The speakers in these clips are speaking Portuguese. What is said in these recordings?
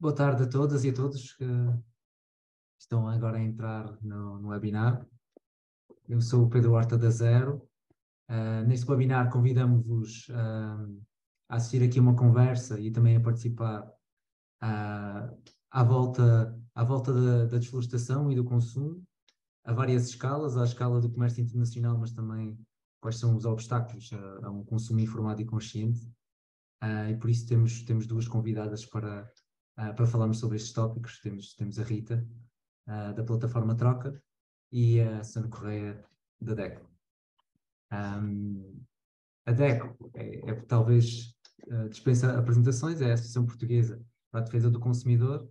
Boa tarde a todas e a todos que estão agora a entrar no webinar. Eu sou o Pedro Horta da Zero. Neste webinar convidamos-vos a assistir aqui a uma conversa e também a participar à volta da desflorestação e do consumo, a várias escalas, à escala do comércio internacional, mas também quais são os obstáculos a um consumo informado e consciente. E por isso temos duas convidadas para falarmos sobre estes tópicos. Temos a Rita, da Plataforma Troca, e a Susana Correia, da DECO. A DECO talvez dispensa apresentações, é a Associação Portuguesa para a Defesa do Consumidor,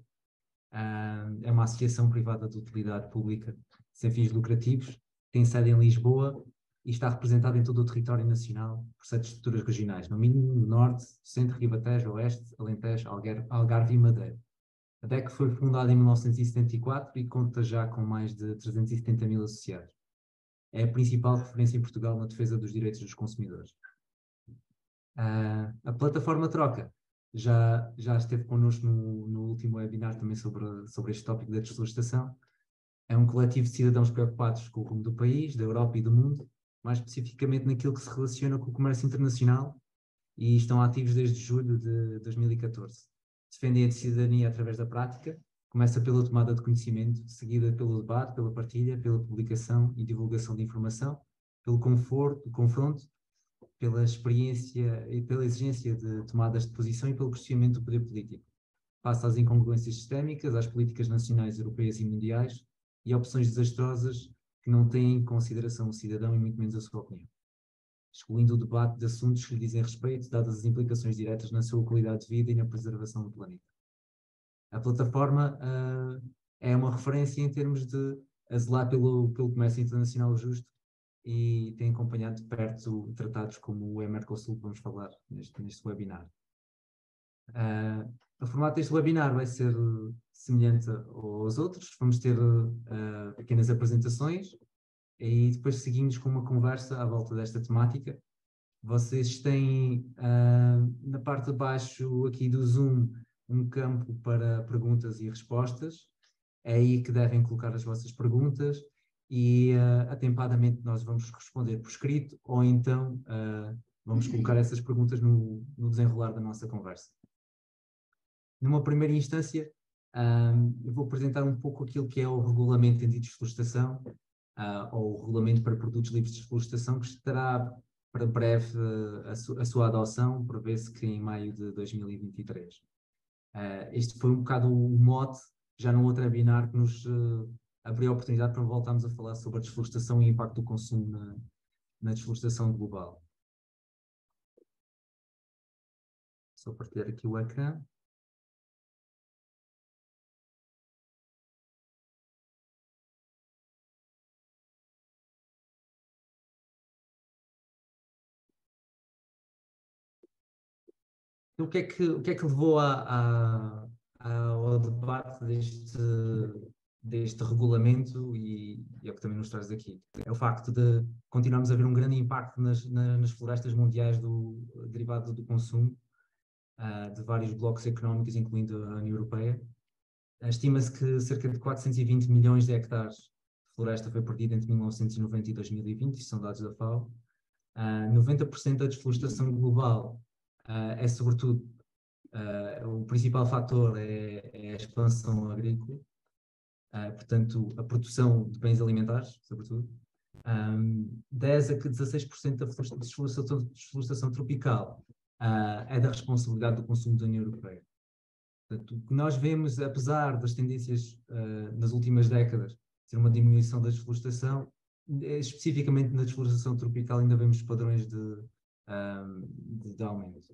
é uma associação privada de utilidade pública sem fins lucrativos, tem sede em Lisboa e está representada em todo o território nacional por 7 estruturas regionais, no mínimo no Norte, Centro, Ribatejo, Oeste, Alentejo, Algarve e Madeira. A DECO foi fundada em 1974 e conta já com mais de 370 mil associados. É a principal referência em Portugal na defesa dos direitos dos consumidores. A Plataforma Troca já esteve connosco no último webinar também sobre este tópico da desflorestação. É um coletivo de cidadãos preocupados com o rumo do país, da Europa e do mundo, mais especificamente naquilo que se relaciona com o comércio internacional, e estão ativos desde julho de 2014. Defendem a cidadania através da prática, começa pela tomada de conhecimento, seguida pelo debate, pela partilha, pela publicação e divulgação de informação, pelo conforto, confronto, pela experiência e pela exigência de tomadas de posição e pelo crescimento do poder político. Passa às incongruências sistémicas, às políticas nacionais, europeias e mundiais, e a opções desastrosas que não têm em consideração o cidadão e muito menos a sua opinião, excluindo o debate de assuntos que lhe dizem respeito, dadas as implicações diretas na sua qualidade de vida e na preservação do planeta. A plataforma é uma referência em termos de zelar pelo comércio internacional justo e tem acompanhado de perto tratados como o UE-Mercosul, que vamos falar neste webinar. O formato deste webinar vai ser semelhante aos outros. Vamos ter pequenas apresentações e depois seguimos com uma conversa à volta desta temática. Vocês têm na parte de baixo aqui do Zoom um campo para perguntas e respostas. É aí que devem colocar as vossas perguntas e atempadamente nós vamos responder por escrito, ou então vamos colocar essas perguntas no desenrolar da nossa conversa. Numa primeira instância, eu vou apresentar um pouco aquilo que é o regulamento anti-desflorestação, ou o regulamento para produtos livres de desflorestação, que estará para breve a sua adoção, prevê-se que em maio de 2023. Este foi um bocado o mote, já num outro webinar, que nos abriu a oportunidade para voltarmos a falar sobre a desflorestação e o impacto do consumo na desflorestação global. Só partilhar aqui o ecrã. O que é que levou ao debate deste regulamento, e é o que também nos traz aqui? É o facto de continuarmos a ver um grande impacto nas florestas mundiais derivado do consumo de vários blocos económicos, incluindo a União Europeia. Estima-se que cerca de 420 milhões de hectares de floresta foi perdida entre 1990 e 2020, isto são dados da FAO. 90% da desflorestação global é sobretudo, o principal fator é a expansão agrícola, portanto a produção de bens alimentares, sobretudo. 10 a 16% da desflorestação tropical é da responsabilidade do consumo da União Europeia. Portanto, o que nós vemos, apesar das tendências nas últimas décadas, ter uma diminuição da desflorestação, especificamente na desflorestação tropical ainda vemos padrões de aumento.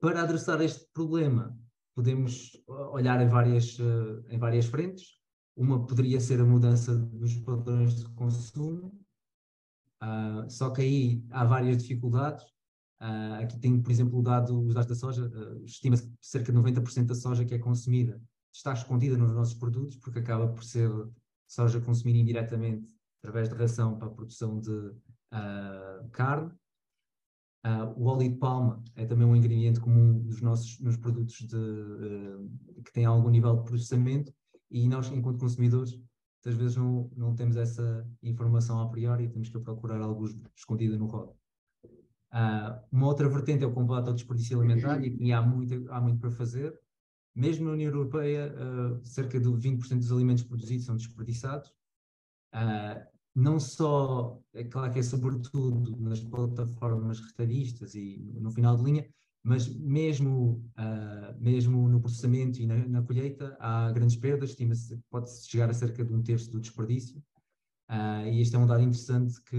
Para adressar este problema, podemos olhar em várias frentes. Uma poderia ser a mudança dos padrões de consumo, só que aí há várias dificuldades. Aqui tem, por exemplo, os dados da soja. Estima-se que cerca de 90% da soja que é consumida está escondida nos nossos produtos, porque acaba por ser soja consumida indiretamente através de ração para a produção de carne. O óleo de palma é também um ingrediente comum nos produtos que têm algum nível de processamento, e nós, enquanto consumidores, muitas vezes não temos essa informação a priori e temos que procurar algo escondido no rótulo. Uma outra vertente é o combate ao desperdício alimentar, e há muito para fazer. Mesmo na União Europeia, cerca de 20% dos alimentos produzidos são desperdiçados. Não só, é claro que é sobretudo nas plataformas retalhistas e no final de linha, mas mesmo no processamento e na colheita há grandes perdas, estima-se que pode-se chegar a cerca de 1/3 do desperdício, e este é um dado interessante, que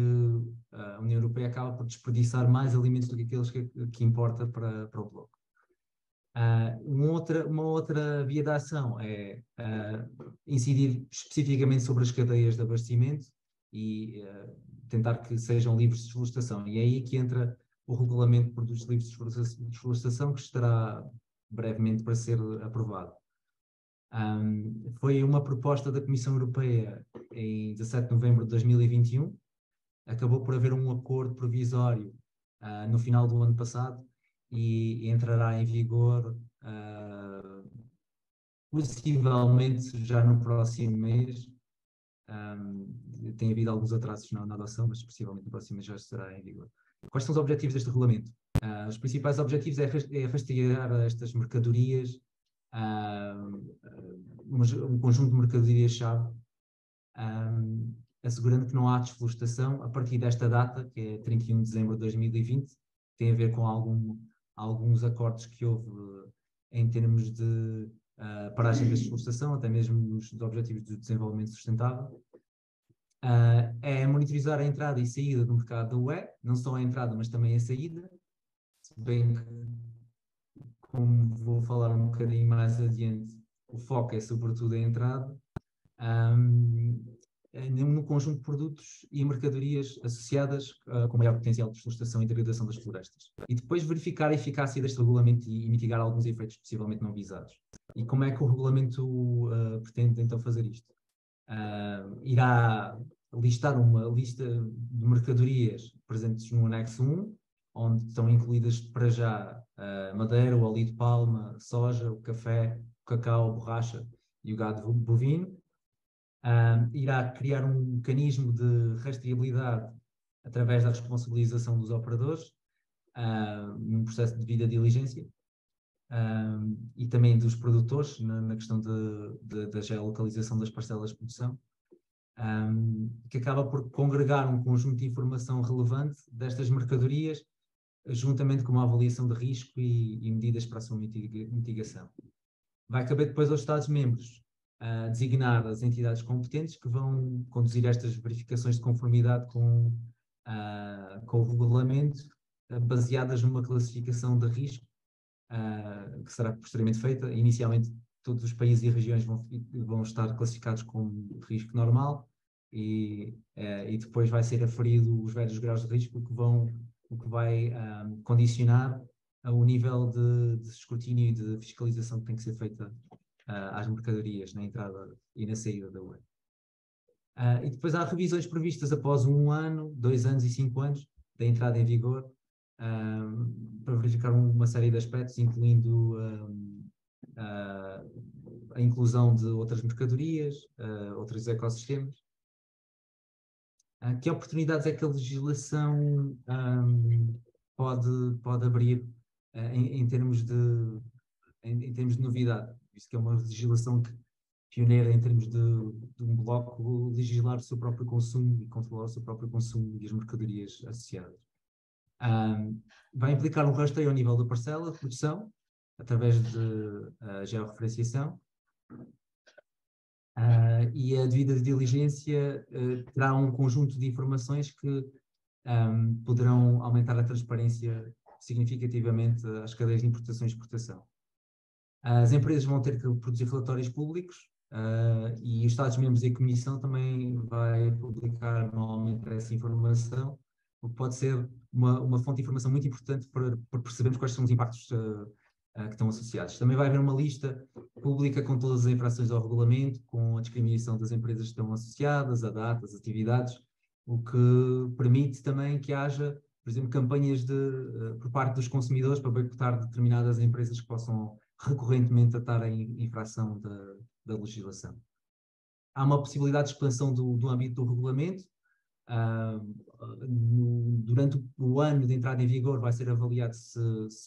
a União Europeia acaba por desperdiçar mais alimentos do que aqueles que importa para o bloco. Uma outra via de ação é incidir especificamente sobre as cadeias de abastecimento e tentar que sejam livres de desflorestação. E é aí que entra o regulamento de produtos livres de desflorestação, que estará brevemente para ser aprovado. Foi uma proposta da Comissão Europeia em 17 de novembro de 2021, acabou por haver um acordo provisório no final do ano passado e entrará em vigor possivelmente já no próximo mês. Tem havido alguns atrasos na adoção, mas possivelmente no próximo mês já estará em vigor. Quais são os objetivos deste regulamento? Os principais objetivos é rastrear estas mercadorias, um conjunto de mercadorias-chave, assegurando que não há desflorestação a partir desta data, que é 31 de dezembro de 2020, tem a ver com alguns acordos que houve em termos de paragem da desflorestação, até mesmo nos objetivos do desenvolvimento sustentável. É monitorizar a entrada e saída do mercado da UE, não só a entrada, mas também a saída, se bem que, como vou falar um bocadinho mais adiante, o foco é sobretudo a entrada, no conjunto de produtos e mercadorias associadas com maior potencial de desflorestação e degradação das florestas. E depois verificar a eficácia deste regulamento e mitigar alguns efeitos possivelmente não visados. E como é que o regulamento pretende então fazer isto? Irá listar uma lista de mercadorias presentes no anexo 1, onde estão incluídas para já madeira, o óleo de palma, soja, o café, o cacau, a borracha e o gado bovino. Irá criar um mecanismo de rastreabilidade através da responsabilização dos operadores, num processo de devida diligência, e também dos produtores na questão da geolocalização das parcelas de produção, que acaba por congregar um conjunto de informação relevante destas mercadorias, juntamente com uma avaliação de risco e medidas para a sua mitigação. Vai caber depois aos Estados-membros designar as entidades competentes que vão conduzir estas verificações de conformidade com o regulamento, baseadas numa classificação de risco, que será posteriormente feita. Inicialmente, todos os países e regiões vão estar classificados como risco normal, e depois vai ser aferido os vários graus de risco, o que vai condicionar o nível de escrutínio e de fiscalização que tem que ser feita às mercadorias na entrada e na saída da UE. E depois há revisões previstas após 1 ano, 2 anos e 5 anos da entrada em vigor, para verificar uma série de aspectos, incluindo a inclusão de outras mercadorias, outros ecossistemas. Que oportunidades é que a legislação pode abrir em termos de novidade? Visto que é uma legislação que pioneira em termos de um bloco legislar o seu próprio consumo e controlar o seu próprio consumo e as mercadorias associadas. Vai implicar um rastreio ao nível da parcela de produção, através de georreferenciação, e a devida diligência terá um conjunto de informações que poderão aumentar a transparência significativamente às cadeias de importação e exportação. As empresas vão ter que produzir relatórios públicos, e os Estados-membros e a Comissão também vai publicar normalmente essa informação, o que pode ser uma fonte de informação muito importante para percebermos quais são os impactos que estão associados. Também vai haver uma lista pública com todas as infrações ao regulamento, com a discriminação das empresas que estão associadas, a datas, atividades, o que permite também que haja por exemplo, campanhas por parte dos consumidores para boicotar determinadas empresas que possam recorrentemente estar em infração da legislação. Há uma possibilidade de expansão do âmbito do regulamento. Durante o ano de entrada em vigor vai ser avaliado se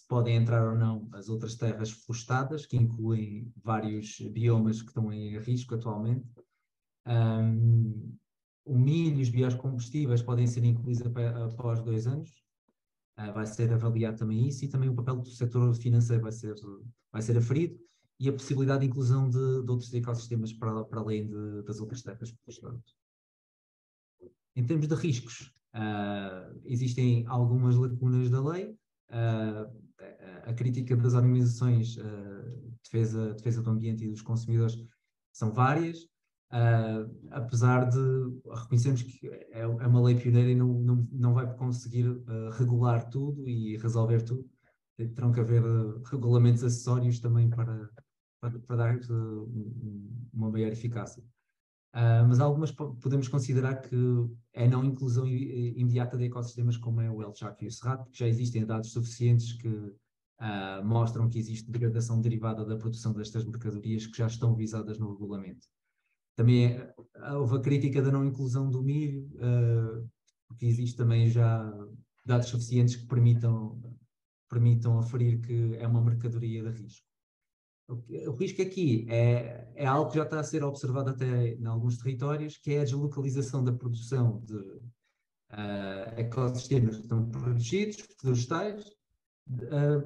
podem entrar ou não as outras terras florestadas, que incluem vários biomas que estão em risco atualmente. O milho e os biocombustíveis podem ser incluídos após 2 anos. Vai ser avaliado também isso, e também o papel do setor financeiro vai ser aferido, e a possibilidade de inclusão de outros ecossistemas para além das outras terras florestadas. Em termos de riscos, existem algumas lacunas da lei. A crítica das organizações de defesa do ambiente e dos consumidores são várias, apesar de reconhecermos que é uma lei pioneira e não vai conseguir regular tudo e resolver tudo. Terão que haver regulamentos acessórios também para dar uma maior eficácia. Mas algumas podemos considerar que é não inclusão imediata de ecossistemas como é o El Chaco e o Cerrado, porque já existem dados suficientes que mostram que existe degradação derivada da produção destas mercadorias que já estão visadas no regulamento. Também houve a crítica da não inclusão do milho, porque existe também já dados suficientes que permitam aferir que é uma mercadoria de risco. O risco aqui é algo que já está a ser observado até em alguns territórios, que é a deslocalização da produção de ecossistemas que estão protegidos, florestais,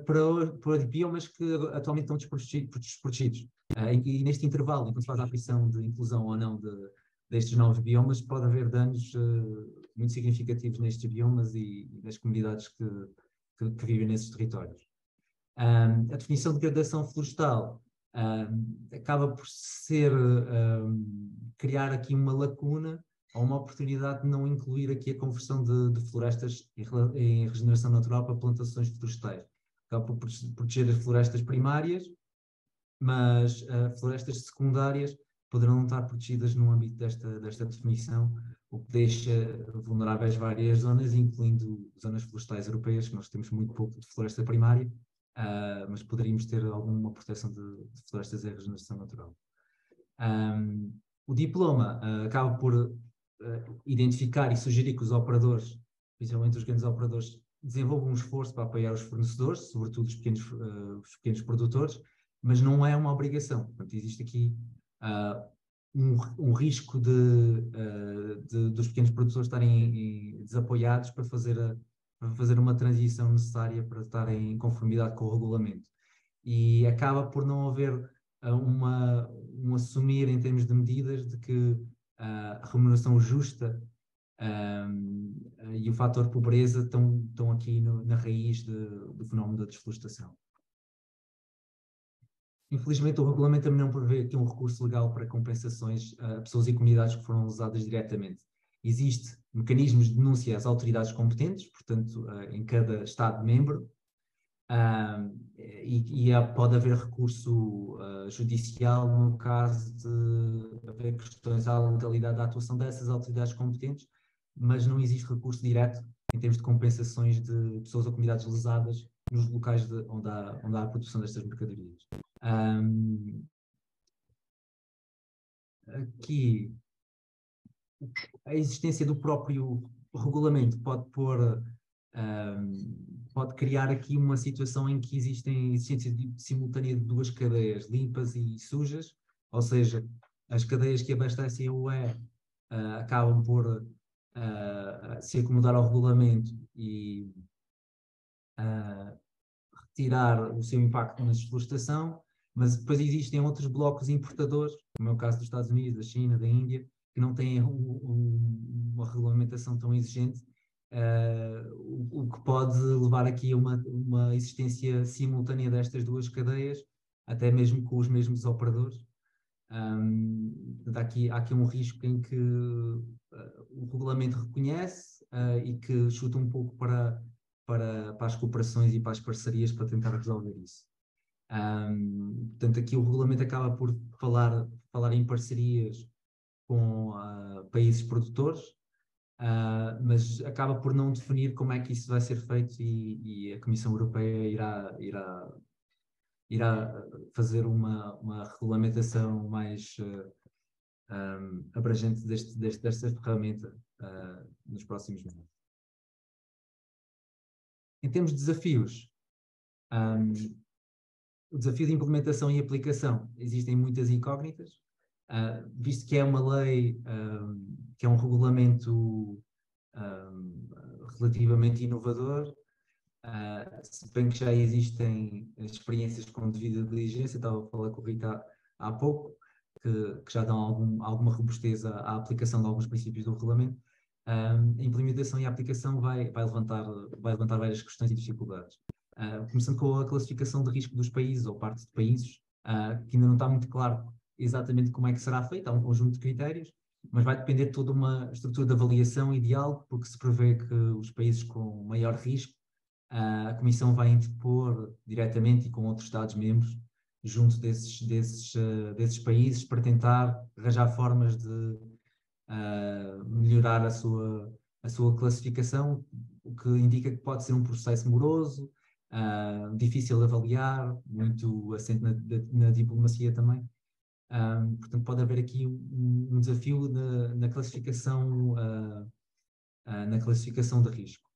para biomas que atualmente estão desprotegidos. E neste intervalo, enquanto se faz a aferição de inclusão ou não destes novos biomas, pode haver danos muito significativos nestes biomas e nas comunidades que vivem nesses territórios. A definição de degradação florestal acaba por ser criar aqui uma lacuna ou uma oportunidade de não incluir aqui a conversão de florestas em regeneração natural para plantações florestais. Acaba por proteger as florestas primárias, mas florestas secundárias poderão não estar protegidas no âmbito desta definição, o que deixa vulneráveis várias zonas, incluindo zonas florestais europeias, que nós temos muito pouco de floresta primária. Mas poderíamos ter alguma proteção de florestas em regeneração natural. O diploma acaba por identificar e sugerir que os operadores, principalmente os grandes operadores, desenvolvam um esforço para apoiar os fornecedores, sobretudo os pequenos produtores, mas não é uma obrigação. Portanto, existe aqui um risco dos pequenos produtores estarem desapoiados para fazer uma transição necessária para estar em conformidade com o regulamento. E acaba por não haver um assumir em termos de medidas de que a remuneração justa e o fator pobreza estão aqui na raiz do fenómeno da desflorestação. Infelizmente, o regulamento também não prevê aqui um recurso legal para compensações a pessoas e comunidades que foram lesadas diretamente. Existem mecanismos de denúncia às autoridades competentes, portanto, em cada Estado-membro, e pode haver recurso judicial no caso de haver questões à legalidade da atuação dessas autoridades competentes, mas não existe recurso direto em termos de compensações de pessoas ou comunidades lesadas nos locais onde há a produção destas mercadorias. Aqui, a existência do próprio regulamento pode criar aqui uma situação em que existem existência simultânea de duas cadeias, limpas e sujas, ou seja, as cadeias que abastecem a UE acabam por se acomodar ao regulamento e retirar o seu impacto na desflorestação, mas depois existem outros blocos importadores, como é o caso dos Estados Unidos, da China, da Índia, que não têm uma regulamentação tão exigente, o que pode levar aqui a uma existência simultânea destas duas cadeias, até mesmo com os mesmos operadores. Há aqui um risco em que o regulamento reconhece e que chuta um pouco para as cooperações e para as parcerias para tentar resolver isso. Portanto, aqui o regulamento acaba por falar em parcerias com países produtores, mas acaba por não definir como é que isso vai ser feito, e a Comissão Europeia irá fazer uma regulamentação mais abrangente desta ferramenta nos próximos meses. Em termos de desafios, o desafio de implementação e aplicação, existem muitas incógnitas, visto que é uma lei, que é um regulamento relativamente inovador, se bem que já existem experiências com devida diligência. Estava a falar com o Rita há pouco, que já dão alguma robustez à aplicação de alguns princípios do regulamento. A implementação e a aplicação vai levantar várias questões e dificuldades. Começando com a classificação de risco dos países, ou parte de países, que ainda não está muito claro exatamente como é que será feita. Há um conjunto de critérios, mas vai depender de toda uma estrutura de avaliação e diálogo, porque se prevê que os países com maior risco, a Comissão vai interpor diretamente e com outros Estados-membros junto desses países para tentar arranjar formas de melhorar a sua classificação, o que indica que pode ser um processo moroso, difícil de avaliar, muito assente na diplomacia também. Portanto, pode haver aqui um desafio na classificação de risco.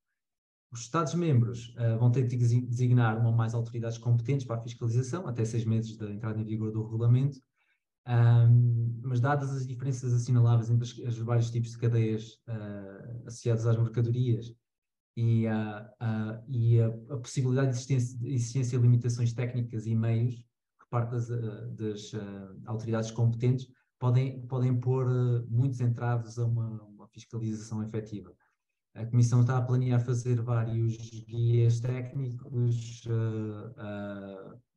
Os Estados-membros vão ter que designar uma ou mais autoridades competentes para a fiscalização, até 6 meses da entrada em vigor do regulamento, mas dadas as diferenças assinaláveis entre os vários tipos de cadeias associadas às mercadorias e a possibilidade de existência de limitações técnicas e meios por parte das autoridades competentes, podem pôr muitos entraves a uma fiscalização efetiva. A Comissão está a planear fazer vários guias técnicos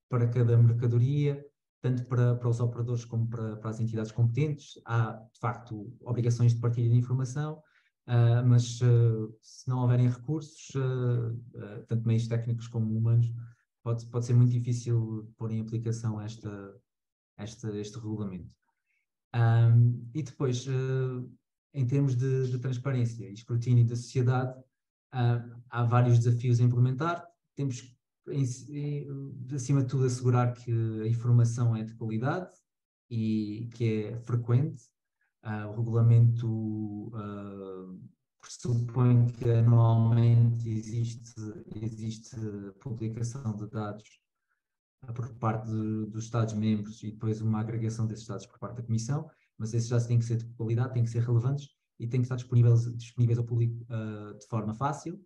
para cada mercadoria, tanto para os operadores como para as entidades competentes. Há, de facto, obrigações de partilha de informação, mas se não houverem recursos, tanto meios técnicos como humanos, pode ser muito difícil pôr em aplicação este regulamento. E depois... Em termos de transparência e escrutínio da sociedade, há vários desafios a implementar. Temos que, acima de tudo, assegurar que a informação é de qualidade e que é frequente. O regulamento pressupõe que anualmente existe publicação de dados por parte dos Estados-membros e depois uma agregação desses dados por parte da Comissão. Mas esses dados têm que ser de qualidade, têm que ser relevantes e têm que estar disponíveis ao público de forma fácil.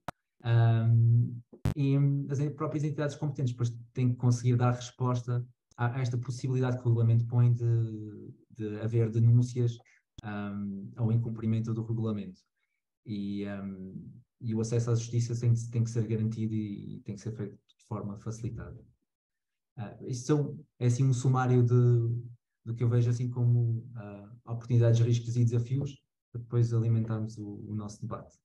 E as próprias entidades competentes depois têm que conseguir dar resposta a esta possibilidade que o regulamento põe de haver denúncias ao incumprimento do regulamento. E o acesso à justiça tem que ser garantido e tem que ser feito de forma facilitada. Isto é assim um sumário do que eu vejo assim como oportunidades, riscos e desafios, para depois alimentarmos o nosso debate.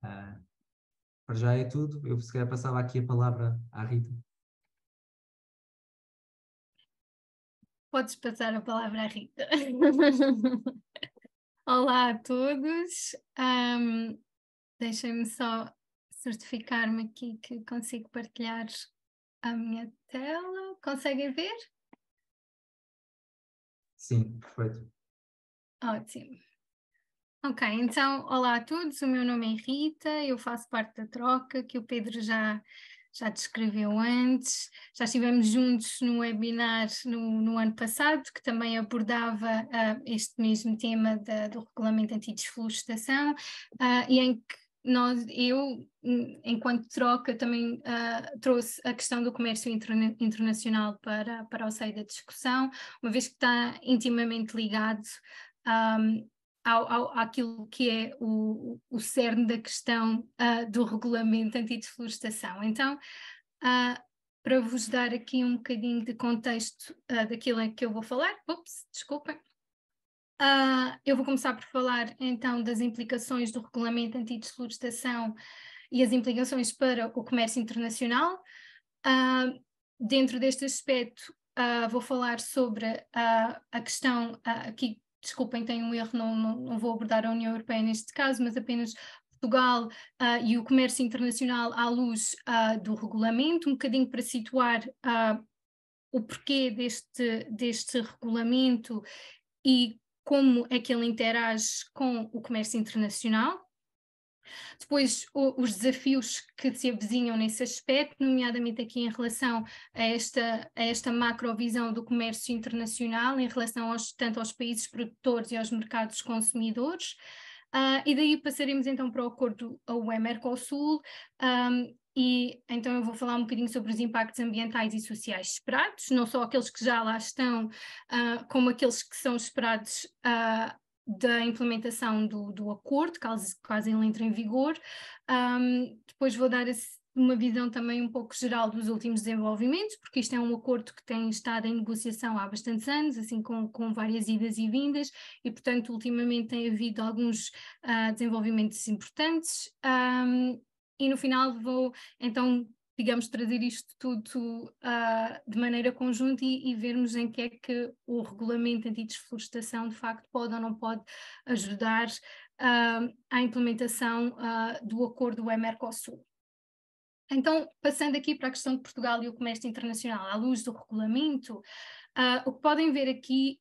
Para já é tudo. Eu se calhar passava aqui a palavra à Rita. Podes passar a palavra à Rita. Olá a todos. Deixem-me só certificar-me aqui que consigo partilhar a minha tela. Conseguem ver? Sim, perfeito. Ótimo. Ok, então, olá a todos, o meu nome é Rita, eu faço parte da Troca, que o Pedro já descreveu antes. Já estivemos juntos no webinar no ano passado, que também abordava este mesmo tema do regulamento antidesflorestação, e em que eu, enquanto Troca, também trouxe a questão do comércio internacional para o seio da discussão, uma vez que está intimamente ligado àquilo que é o cerne da questão do regulamento antidesflorestação. Então, para vos dar aqui um bocadinho de contexto daquilo em que eu vou falar, desculpem. Eu vou começar por falar então das implicações do regulamento antidesflorestação e as implicações para o comércio internacional. Dentro deste aspecto, vou falar sobre a questão aqui desculpem, tenho um erro, não vou abordar a União Europeia neste caso, mas apenas Portugal e o comércio internacional à luz do regulamento, um bocadinho para situar o porquê deste regulamento e como é que ele interage com o comércio internacional. Depois, os desafios que se avizinham nesse aspecto, nomeadamente aqui em relação a esta macrovisão do comércio internacional, em relação tanto aos países produtores e aos mercados consumidores. E daí passaremos então para o acordo UE-Mercosul, e então eu vou falar um bocadinho sobre os impactos ambientais e sociais esperados, não só aqueles que já lá estão, como aqueles que são esperados da implementação do acordo, caso ele entre em vigor. Depois vou dar uma visão também um pouco geral dos últimos desenvolvimentos, porque isto é um acordo que tem estado em negociação há bastantes anos, assim com várias idas e vindas, e portanto ultimamente tem havido alguns desenvolvimentos importantes, e no final vou então, digamos, trazer isto tudo de maneira conjunta e vermos em que é que o regulamento anti-desflorestação de facto pode ou não pode ajudar à implementação do acordo UE-Mercosul. Então, passando aqui para a questão de Portugal e o comércio internacional, à luz do regulamento, o que podem ver aqui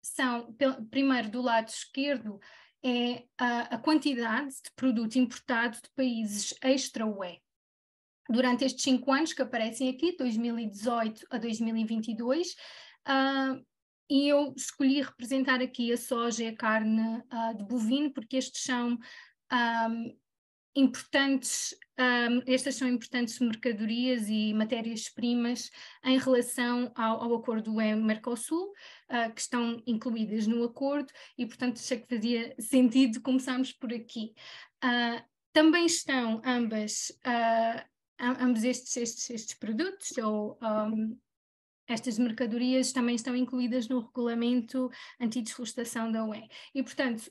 são, primeiro do lado esquerdo, é a quantidade de produto importado de países extra-UE. Durante estes 5 anos que aparecem aqui, 2018 a 2022, e eu escolhi representar aqui a soja e a carne de bovino, porque estes são importantes, estas são importantes mercadorias e matérias-primas em relação ao acordo UE-Mercosul, que estão incluídas no acordo, e portanto achei que fazia sentido começarmos por aqui. Também estão ambos estes produtos, ou estas mercadorias também estão incluídas no regulamento anti-desflorestação da UE. E portanto,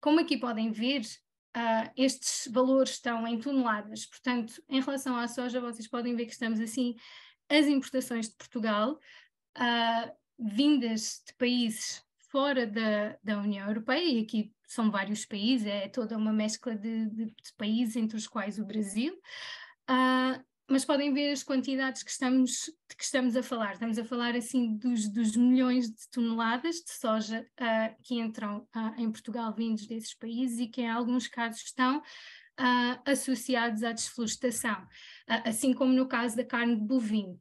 como aqui podem ver, estes valores estão em toneladas, portanto, em relação à soja, vocês podem ver que estamos assim, as importações de Portugal, vindas de países fora da União Europeia, e aqui são vários países, é toda uma mescla de países, entre os quais o Brasil, mas podem ver as quantidades que estamos a falar. Estamos a falar assim dos milhões de toneladas de soja que entram em Portugal vindos desses países e que em alguns casos estão associados à desflorestação, assim como no caso da carne de bovino.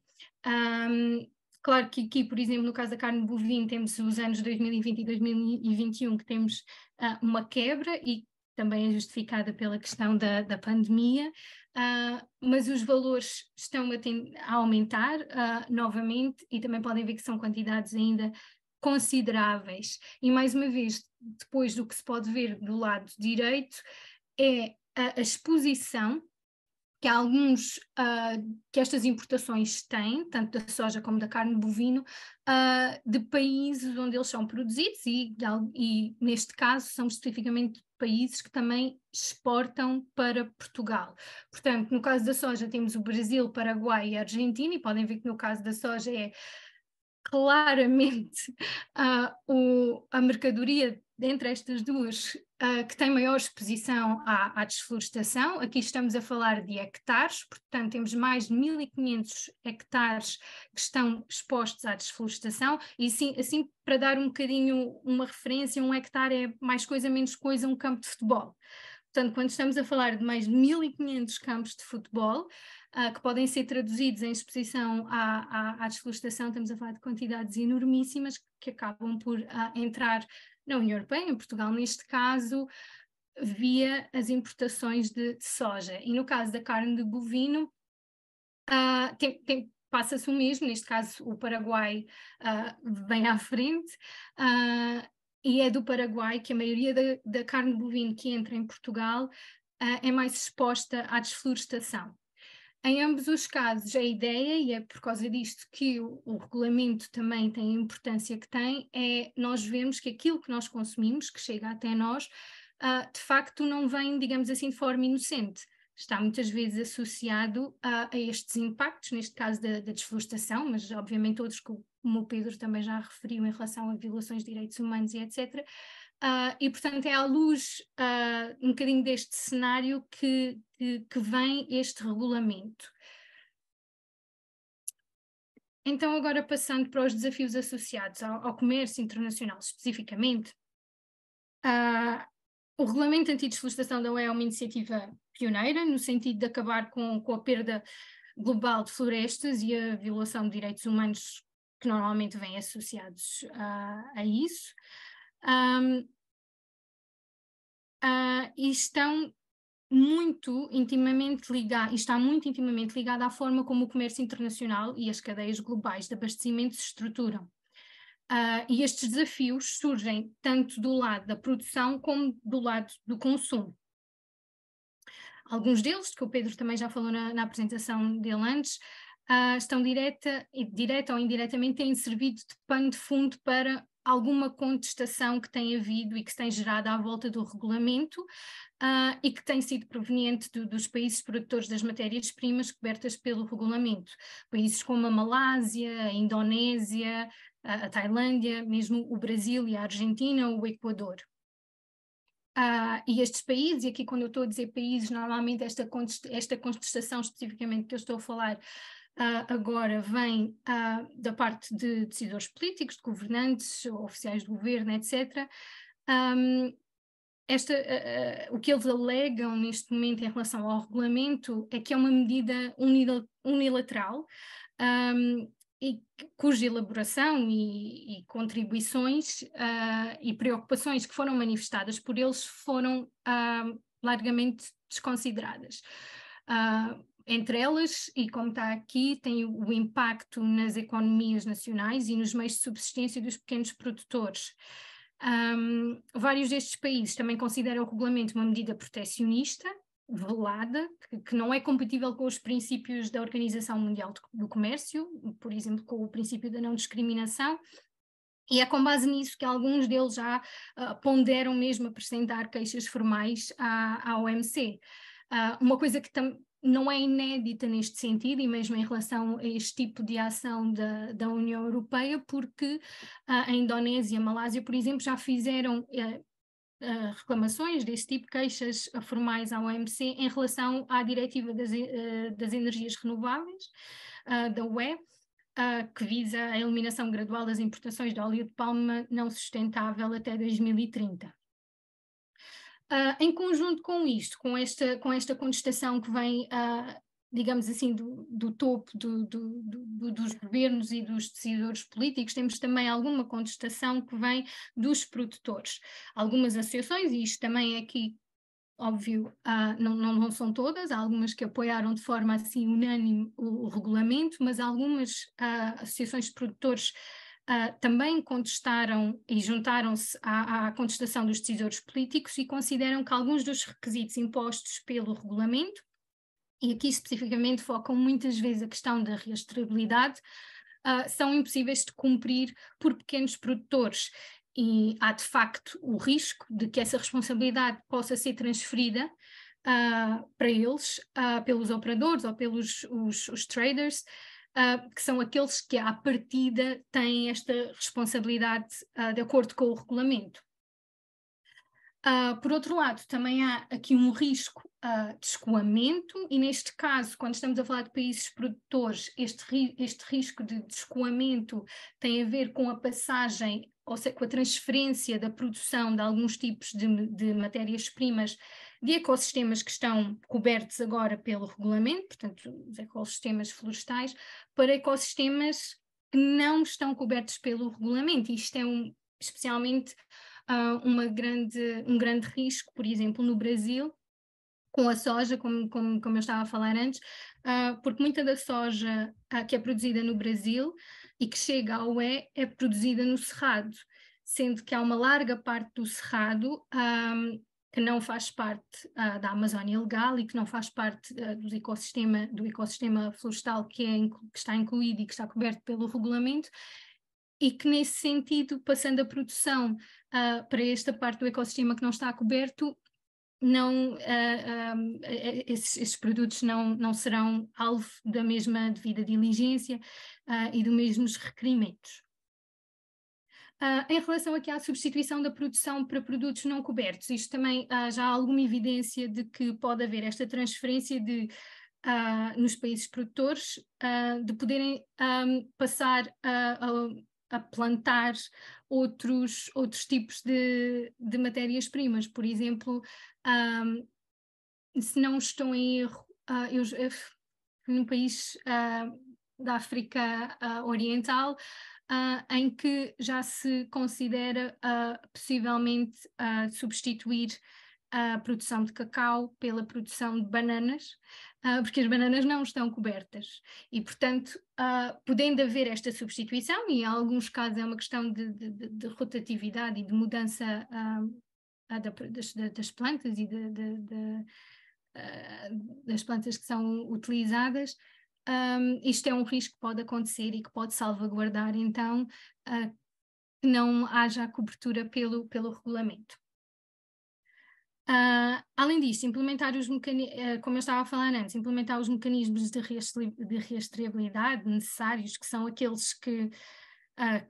Claro que aqui, por exemplo, no caso da carne de bovino, temos os anos 2020 e 2021 que temos uma quebra e também é justificada pela questão da pandemia, mas os valores estão a aumentar novamente e também podem ver que são quantidades ainda consideráveis. E mais uma vez, depois do que se pode ver do lado direito, é a exposição que que estas importações têm, tanto da soja como da carne de bovino, de países onde eles são produzidos e neste caso são especificamente países que também exportam para Portugal. Portanto, no caso da soja temos o Brasil, Paraguai e Argentina, e podem ver que no caso da soja é claramente a mercadoria entre estas duas que tem maior exposição à desflorestação. Aqui estamos a falar de hectares, portanto temos mais de 1.500 hectares que estão expostos à desflorestação, e sim, assim para dar um bocadinho uma referência, um hectare é mais coisa menos coisa um campo de futebol. Portanto, quando estamos a falar de mais de 1.500 campos de futebol, que podem ser traduzidos em exposição à desflorestação, estamos a falar de quantidades enormíssimas que acabam por entrar na União Europeia, em Portugal neste caso, via as importações de soja. E no caso da carne de bovino, passa-se o mesmo, neste caso o Paraguai vem à frente, e é do Paraguai que a maioria da carne de bovino que entra em Portugal é mais exposta à desflorestação. Em ambos os casos, a ideia, e é por causa disto que o regulamento também tem a importância que tem, é nós vermos que aquilo que nós consumimos, que chega até nós, de facto não vem, digamos assim, de forma inocente. Está muitas vezes associado a estes impactos, neste caso da desflorestação, mas obviamente outros que o como o Pedro também já referiu em relação a violações de direitos humanos e etc. E portanto é à luz um bocadinho deste cenário que vem este regulamento. Então agora passando para os desafios associados ao comércio internacional especificamente, o Regulamento Anti-Desflorestação da UE é uma iniciativa pioneira no sentido de acabar com a perda global de florestas e a violação de direitos humanos que normalmente vêm associados a isso. E está muito intimamente ligado à forma como o comércio internacional e as cadeias globais de abastecimento se estruturam. E estes desafios surgem tanto do lado da produção como do lado do consumo. Alguns deles, que o Pedro também já falou na apresentação dele antes, estão direta ou indiretamente têm servido de pano de fundo para alguma contestação que tem havido e que se tem gerado à volta do regulamento e que tem sido proveniente dos países produtores das matérias-primas cobertas pelo regulamento. Países como a Malásia, a Indonésia, a Tailândia, mesmo o Brasil e a Argentina ou o Equador. E estes países, e aqui quando eu estou a dizer países, normalmente esta contestação especificamente que eu estou a falar agora vem da parte de decisores políticos, de governantes, oficiais do governo, etc. O que eles alegam neste momento em relação ao regulamento é que é uma medida unilateral e cuja elaboração e contribuições e preocupações que foram manifestadas por eles foram largamente desconsideradas. Entre elas, e como está aqui, tem o impacto nas economias nacionais e nos meios de subsistência dos pequenos produtores. Vários destes países também consideram o regulamento uma medida protecionista, velada, que não é compatível com os princípios da Organização Mundial do Comércio, por exemplo, com o princípio da não discriminação, e é com base nisso que alguns deles já ponderam mesmo apresentar queixas formais à OMC. Uma coisa que não é inédita neste sentido e mesmo em relação a este tipo de ação da União Europeia, porque a Indonésia e a Malásia, por exemplo, já fizeram reclamações desse tipo, queixas formais à OMC em relação à Diretiva das Energias Renováveis, da UE, que visa a eliminação gradual das importações de óleo de palma não sustentável até 2030. Em conjunto com isto, com esta contestação que vem, digamos assim, do topo dos governos e dos decisores políticos, temos também alguma contestação que vem dos produtores. Algumas associações, e isto também é aqui, óbvio, não são todas, há algumas que apoiaram de forma assim unânime o regulamento, mas algumas associações de produtores também contestaram e juntaram-se à contestação dos decisores políticos e consideram que alguns dos requisitos impostos pelo regulamento, e aqui especificamente focam muitas vezes a questão da rastreabilidade, são impossíveis de cumprir por pequenos produtores e há de facto o risco de que essa responsabilidade possa ser transferida para eles, pelos operadores ou pelos os traders, que são aqueles que à partida têm esta responsabilidade de acordo com o regulamento. Por outro lado, também há aqui um risco de escoamento e neste caso, quando estamos a falar de países produtores, este risco de escoamento tem a ver com a passagem, ou seja, com a transferência da produção de alguns tipos de matérias-primas de ecossistemas que estão cobertos agora pelo regulamento, portanto, os ecossistemas florestais, para ecossistemas que não estão cobertos pelo regulamento. Isto é especialmente um grande risco, por exemplo, no Brasil, com a soja, como eu estava a falar antes, porque muita da soja que é produzida no Brasil e que chega à UE é produzida no Cerrado, sendo que há uma larga parte do Cerrado que não faz parte da Amazónia legal e que não faz parte do ecossistema florestal que está incluído e que está coberto pelo regulamento e que nesse sentido, passando a produção para esta parte do ecossistema que não está coberto, não, esses produtos não serão alvo da mesma devida diligência e dos mesmos requerimentos. Em relação aqui à substituição da produção para produtos não cobertos, isto também já há alguma evidência de que pode haver esta transferência de, nos países produtores, de poderem passar a plantar outros tipos de matérias-primas. Por exemplo, se não estou em erro, num país da África Oriental, em que já se considera possivelmente substituir a produção de cacau pela produção de bananas, porque as bananas não estão cobertas e, portanto, podendo haver esta substituição, e em alguns casos é uma questão de rotatividade e de mudança das plantas e das plantas que são utilizadas. Isto é um risco que pode acontecer e que pode salvaguardar, então, que não haja cobertura pelo regulamento. Além disto, implementar os mecanismos, como eu estava a falar antes, implementar os mecanismos de rastreabilidade necessários, que são aqueles que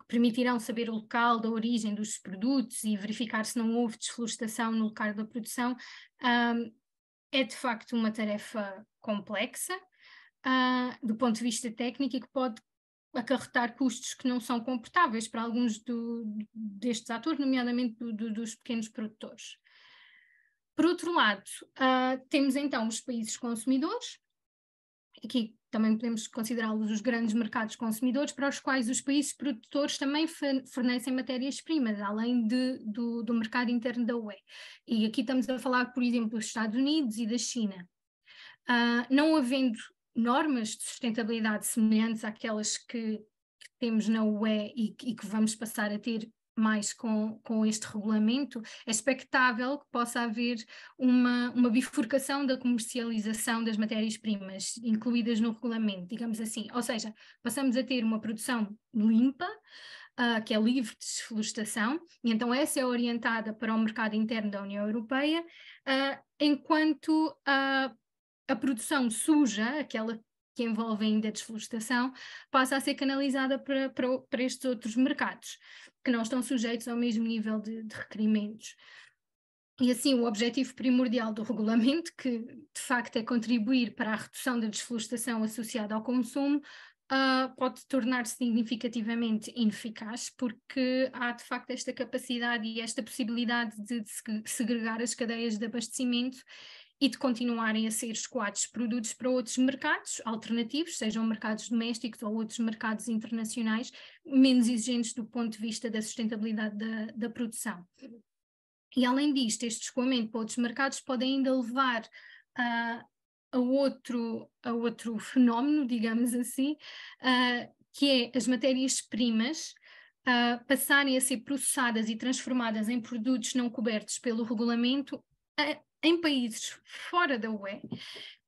permitirão saber o local da origem dos produtos e verificar se não houve desflorestação no local da produção, é de facto uma tarefa complexa, do ponto de vista técnico, e que pode acarretar custos que não são confortáveis para alguns destes atores, nomeadamente dos pequenos produtores. Por outro lado, temos então os países consumidores, aqui também podemos considerá-los os grandes mercados consumidores, para os quais os países produtores também fornecem matérias-primas, além do mercado interno da UE. E aqui estamos a falar, por exemplo, dos Estados Unidos e da China. Não havendo normas de sustentabilidade semelhantes àquelas que temos na UE e que vamos passar a ter mais com este regulamento, é expectável que possa haver uma bifurcação da comercialização das matérias-primas incluídas no regulamento, digamos assim. Ou seja, passamos a ter uma produção limpa, que é livre de desflorestação, e então essa é orientada para o mercado interno da União Europeia, enquanto a produção suja, aquela que envolve ainda a desflorestação, passa a ser canalizada para estes outros mercados, que não estão sujeitos ao mesmo nível de requerimentos. E assim, o objetivo primordial do regulamento, que de facto é contribuir para a redução da desflorestação associada ao consumo, pode tornar-se significativamente ineficaz, porque há de facto esta capacidade e esta possibilidade de segregar as cadeias de abastecimento e de continuarem a ser escoados produtos para outros mercados alternativos, sejam mercados domésticos ou outros mercados internacionais, menos exigentes do ponto de vista da sustentabilidade da produção. E além disto, este escoamento para outros mercados pode ainda levar a outro fenómeno, digamos assim, que é as matérias-primas passarem a ser processadas e transformadas em produtos não cobertos pelo regulamento em países fora da UE,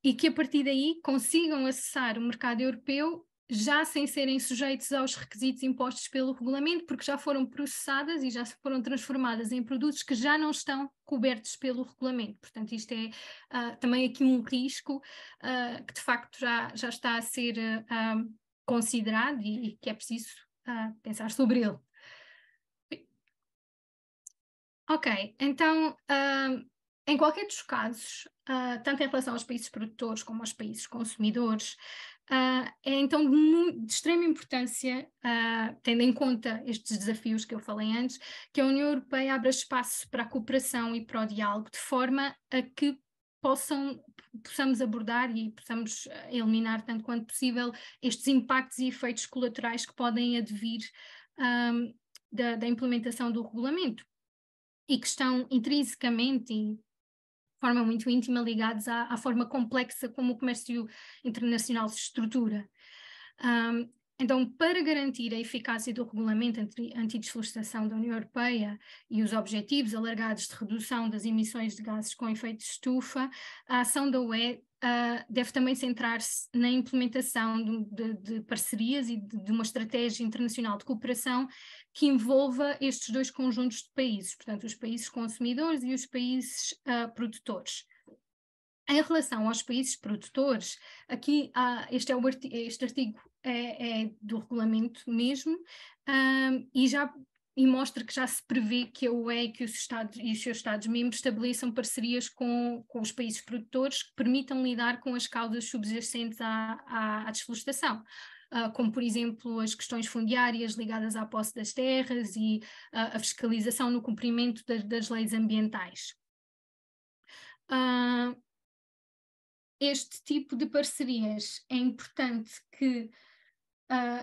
e que a partir daí consigam acessar o mercado europeu já sem serem sujeitos aos requisitos impostos pelo regulamento, porque já foram processadas e já foram transformadas em produtos que já não estão cobertos pelo regulamento. Portanto, isto é também aqui um risco que de facto já está a ser considerado e que é preciso pensar sobre ele. Ok, então... em qualquer dos casos, tanto em relação aos países produtores como aos países consumidores, é então de extrema importância, tendo em conta estes desafios que eu falei antes, que a União Europeia abra espaço para a cooperação e para o diálogo, de forma a que possamos abordar e possamos eliminar, tanto quanto possível, estes impactos e efeitos colaterais que podem advir da implementação do regulamento, e que estão intrinsecamente, de forma muito íntima, ligados à forma complexa como o comércio internacional se estrutura. Então, para garantir a eficácia do regulamento anti-desflorestação da União Europeia e os objetivos alargados de redução das emissões de gases com efeito de estufa, a ação da UE deve também centrar-se na implementação de parcerias e de uma estratégia internacional de cooperação que envolva estes dois conjuntos de países, portanto os países consumidores e os países produtores. Em relação aos países produtores, aqui este artigo é do regulamento mesmo, e mostra que já se prevê que a UE e que os Estados e os seus Estados-membros estabeleçam parcerias com os países produtores que permitam lidar com as causas subjacentes à desflorestação, como por exemplo as questões fundiárias ligadas à posse das terras e a fiscalização no cumprimento das leis ambientais. Este tipo de parcerias é importante que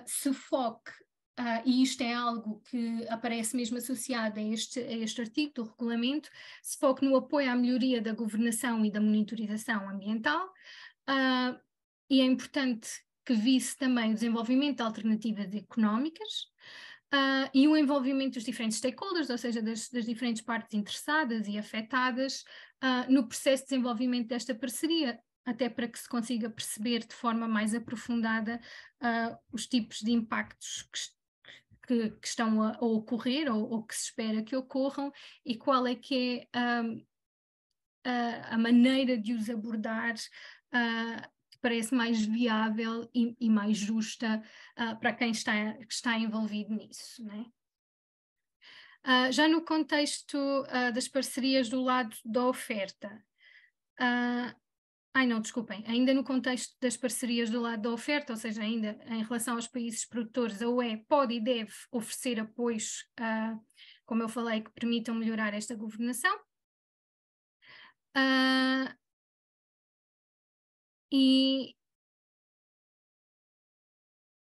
se foque, e isto é algo que aparece mesmo associado a este artigo do regulamento, se foque no apoio à melhoria da governação e da monitorização ambiental, e é importante que vise também o desenvolvimento de alternativas económicas, e o envolvimento dos diferentes stakeholders, ou seja, das diferentes partes interessadas e afetadas no processo de desenvolvimento desta parceria, até para que se consiga perceber de forma mais aprofundada os tipos de impactos que estão a ocorrer ou que se espera que ocorram, e qual é que é a maneira de os abordar que parece mais viável e mais justa para quem está envolvido nisso, não é? Já no contexto das parcerias do lado da oferta, ainda no contexto das parcerias do lado da oferta, ou seja, ainda em relação aos países produtores, a UE pode e deve oferecer apoios, como eu falei, que permitam melhorar esta governação.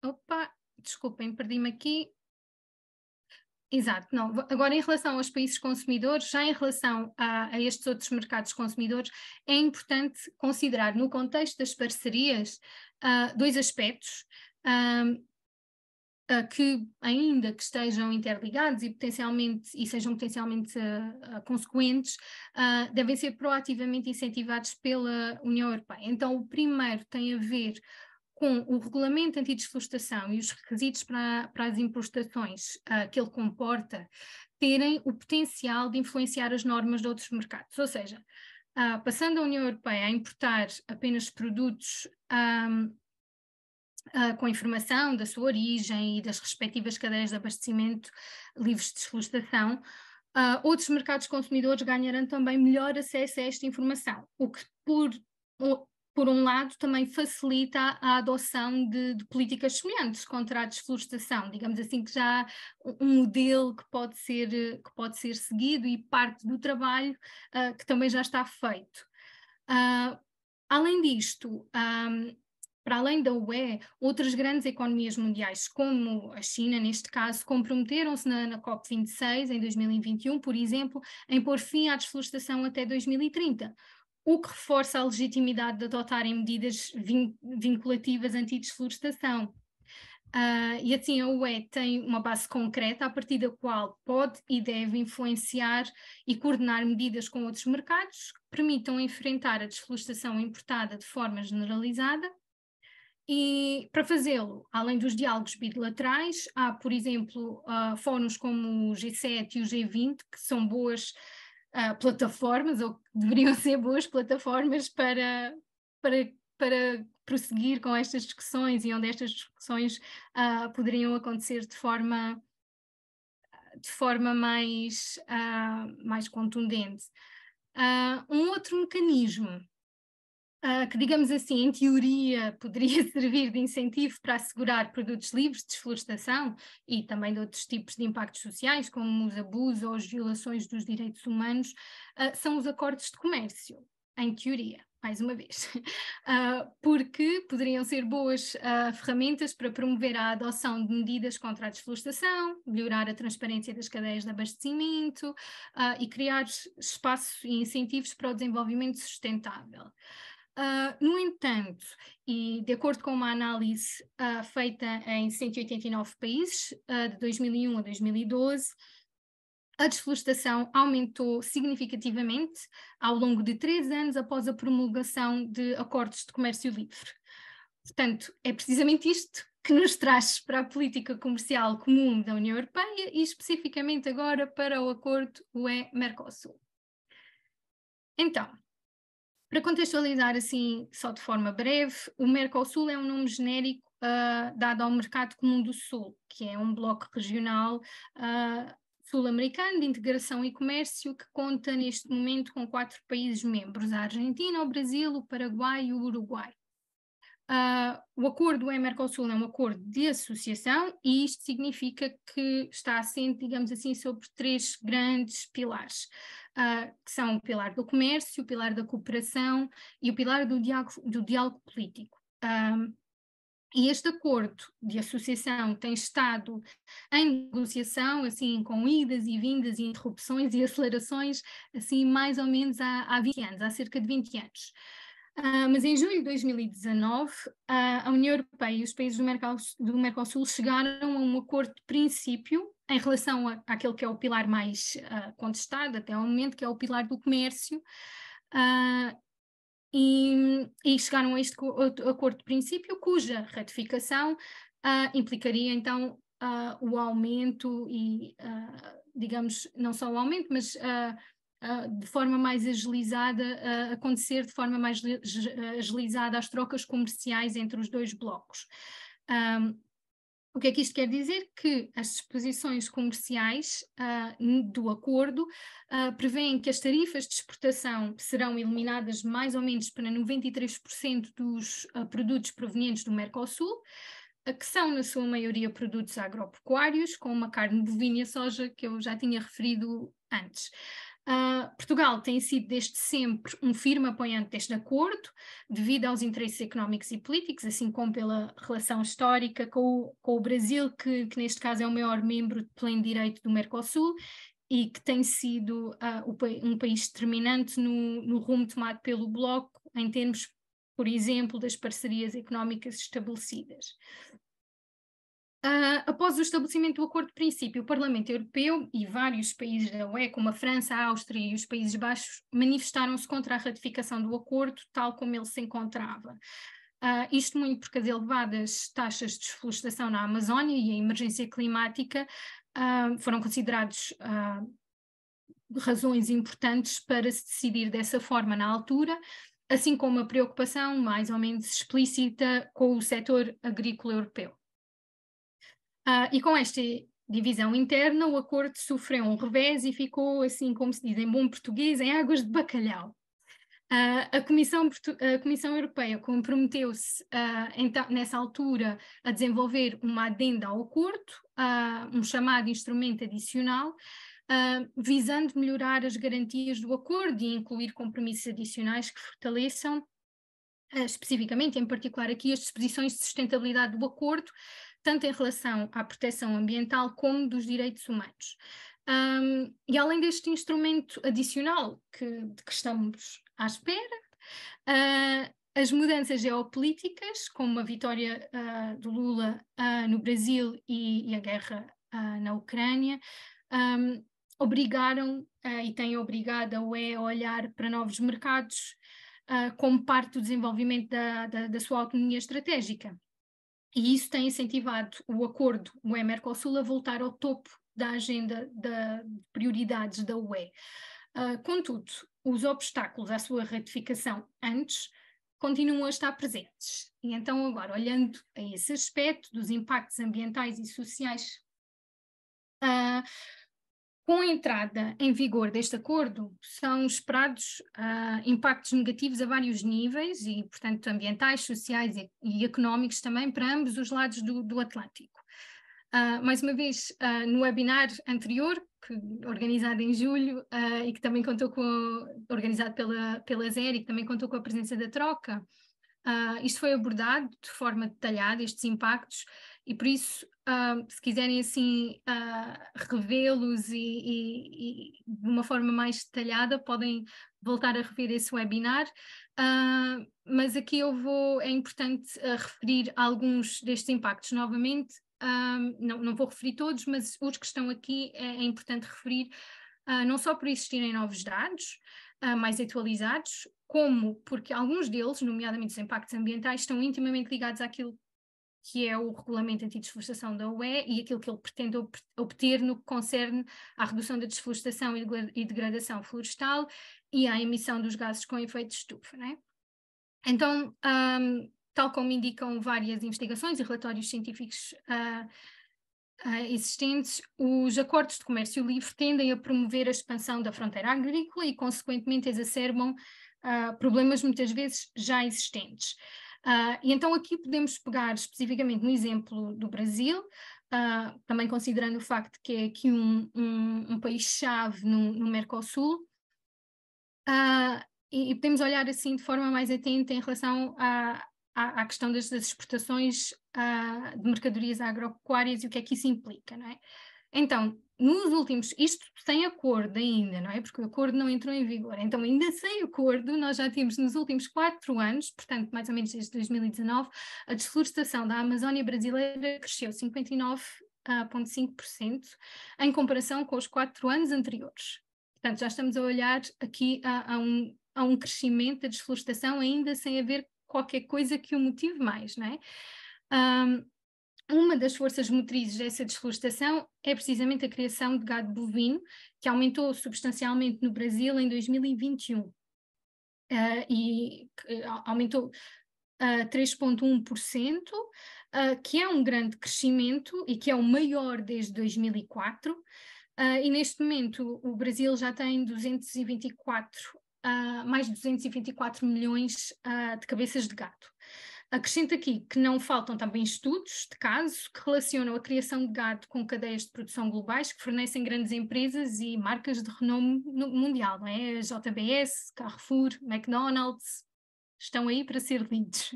Opa, desculpem, perdi-me aqui. Exato, não. Agora em relação aos países consumidores, já em relação a estes outros mercados consumidores, é importante considerar no contexto das parcerias dois aspectos que ainda que estejam interligados e sejam potencialmente consequentes, devem ser proativamente incentivados pela União Europeia. Então o primeiro tem a ver com o regulamento anti-desflorestação e os requisitos para as importações que ele comporta terem o potencial de influenciar as normas de outros mercados, ou seja, passando a União Europeia a importar apenas produtos com informação da sua origem e das respectivas cadeias de abastecimento livres de desflorestação, outros mercados consumidores ganharão também melhor acesso a esta informação, o que por um lado, também facilita a adoção de políticas semelhantes contra a desflorestação, digamos assim, que já há um modelo que pode ser seguido e parte do trabalho que também já está feito. Além disto, para além da UE, outras grandes economias mundiais, como a China, neste caso, comprometeram-se na COP26, em 2021, por exemplo, em pôr fim à desflorestação até 2030, o que reforça a legitimidade de adotarem medidas vinculativas anti-desflorestação. E assim a UE tem uma base concreta a partir da qual pode e deve influenciar e coordenar medidas com outros mercados que permitam enfrentar a desflorestação importada de forma generalizada. E para fazê-lo, além dos diálogos bilaterais, há, por exemplo, fóruns como o G7 e o G20, que são boas plataformas, ou deveriam ser boas plataformas para prosseguir com estas discussões, e onde estas discussões poderiam acontecer de forma mais contundente. Um outro mecanismo que, digamos assim, em teoria poderia servir de incentivo para assegurar produtos livres de desflorestação e também de outros tipos de impactos sociais, como os abusos ou as violações dos direitos humanos, são os acordos de comércio, em teoria, mais uma vez, porque poderiam ser boas ferramentas para promover a adoção de medidas contra a desflorestação, melhorar a transparência das cadeias de abastecimento e criar espaços e incentivos para o desenvolvimento sustentável. No entanto, e de acordo com uma análise feita em 189 países, de 2001 a 2012, A desflorestação aumentou significativamente ao longo de 3 anos após a promulgação de acordos de comércio livre. Portanto, é precisamente isto que nos traz para a política comercial comum da União Europeia e especificamente agora para o acordo UE-Mercosul. Então, para contextualizar assim, só de forma breve, o Mercosul é um nome genérico dado ao mercado comum do Sul, que é um bloco regional sul-americano de integração e comércio que conta neste momento com 4 países membros, a Argentina, o Brasil, o Paraguai e o Uruguai. O acordo UE-Mercosul é um acordo de associação e isto significa que está assente, digamos assim, sobre 3 grandes pilares, que são o pilar do comércio, o pilar da cooperação e o pilar do diálogo político. E este acordo de associação tem estado em negociação, assim, com idas e vindas e interrupções e acelerações, assim, mais ou menos há cerca de 20 anos. Mas em julho de 2019, a União Europeia e os países do Mercosul chegaram a um acordo de princípio em relação àquele que é o pilar mais contestado até ao momento, que é o pilar do comércio, e chegaram a este acordo de princípio, cuja ratificação implicaria então o aumento e, digamos, não só o aumento, mas... de forma mais agilizada, acontecer de forma mais agilizada as trocas comerciais entre os 2 blocos. O que é que isto quer dizer? Que as disposições comerciais do acordo prevêem que as tarifas de exportação serão eliminadas mais ou menos para 93% dos produtos provenientes do Mercosul, que são, na sua maioria, produtos agropecuários, como a carne bovina e a soja, que eu já tinha referido antes. Portugal tem sido desde sempre um firme apoiante deste acordo, devido aos interesses económicos e políticos, assim como pela relação histórica com o Brasil, que neste caso é o maior membro de pleno direito do Mercosul e que tem sido um país determinante no rumo tomado pelo bloco, em termos, por exemplo, das parcerias económicas estabelecidas. Após o estabelecimento do acordo de princípio, o Parlamento Europeu e vários países da UE, como a França, a Áustria e os Países Baixos, manifestaram-se contra a ratificação do acordo, tal como ele se encontrava. Isto muito porque as elevadas taxas de desflorestação na Amazónia e a emergência climática foram considerados razões importantes para se decidir dessa forma na altura, assim como a preocupação mais ou menos explícita com o setor agrícola europeu. E com esta divisão interna, o acordo sofreu um revés e ficou, assim como se diz em bom português, em águas de bacalhau. A Comissão Europeia comprometeu-se, nessa altura, a desenvolver uma adenda ao acordo, um chamado instrumento adicional, visando melhorar as garantias do acordo e incluir compromissos adicionais que fortaleçam, especificamente, em particular aqui, as disposições de sustentabilidade do acordo, tanto em relação à proteção ambiental como dos direitos humanos. E além deste instrumento adicional de que estamos à espera, as mudanças geopolíticas, como a vitória do Lula no Brasil e a guerra na Ucrânia, obrigaram e têm obrigado a UE a olhar para novos mercados como parte do desenvolvimento da sua autonomia estratégica. E isso tem incentivado o acordo UE-Mercosul a voltar ao topo da agenda de prioridades da UE. Contudo, os obstáculos à sua ratificação antes continuam a estar presentes. E então agora, olhando a esse aspecto dos impactos ambientais e sociais, com a entrada em vigor deste acordo, são esperados impactos negativos a vários níveis e, portanto, ambientais, sociais e económicos também para ambos os lados do Atlântico. Mais uma vez, no webinar anterior, organizado em julho e que também contou organizado pela Zero e que também contou com a presença da Troca, isto foi abordado de forma detalhada, estes impactos, e por isso, se quiserem assim revê-los e de uma forma mais detalhada, podem voltar a rever esse webinar, mas aqui é importante referir alguns destes impactos novamente, não vou referir todos, mas os que estão aqui é importante referir, não só por existirem novos dados mais atualizados, como porque alguns deles, nomeadamente os impactos ambientais, estão intimamente ligados àquilo que é o regulamento anti-desflorestação da UE e aquilo que ele pretende obter no que concerne à redução da desflorestação e degradação florestal e à emissão dos gases com efeito de estufa, né? Então, tal como indicam várias investigações e relatórios científicos existentes, os acordos de comércio livre tendem a promover a expansão da fronteira agrícola e, consequentemente, exacerbam problemas muitas vezes já existentes. E então aqui podemos pegar especificamente no exemplo do Brasil, também considerando o facto que é aqui um país-chave no Mercosul, e podemos olhar assim de forma mais atenta em relação à questão das exportações de mercadorias agropecuárias e o que é que isso implica, não é? Então, nos últimos, isto sem acordo ainda, não é? Porque o acordo não entrou em vigor. Então, ainda sem acordo, nós já temos nos últimos 4 anos, portanto, mais ou menos desde 2019, a desflorestação da Amazónia brasileira cresceu 59,5% em comparação com os 4 anos anteriores. Portanto, já estamos a olhar aqui a um crescimento da desflorestação ainda sem haver qualquer coisa que o motive mais, não é? Uma das forças motrizes dessa desflorestação é precisamente a criação de gado bovino, que aumentou substancialmente no Brasil em 2021. E aumentou 3,1%, que é um grande crescimento e que é o maior desde 2004. E neste momento o Brasil já tem mais de 224 milhões de cabeças de gado. Acrescento aqui que não faltam também estudos de caso que relacionam a criação de gado com cadeias de produção globais que fornecem grandes empresas e marcas de renome mundial, não é? JBS, Carrefour, McDonald's, estão aí para ser lidos.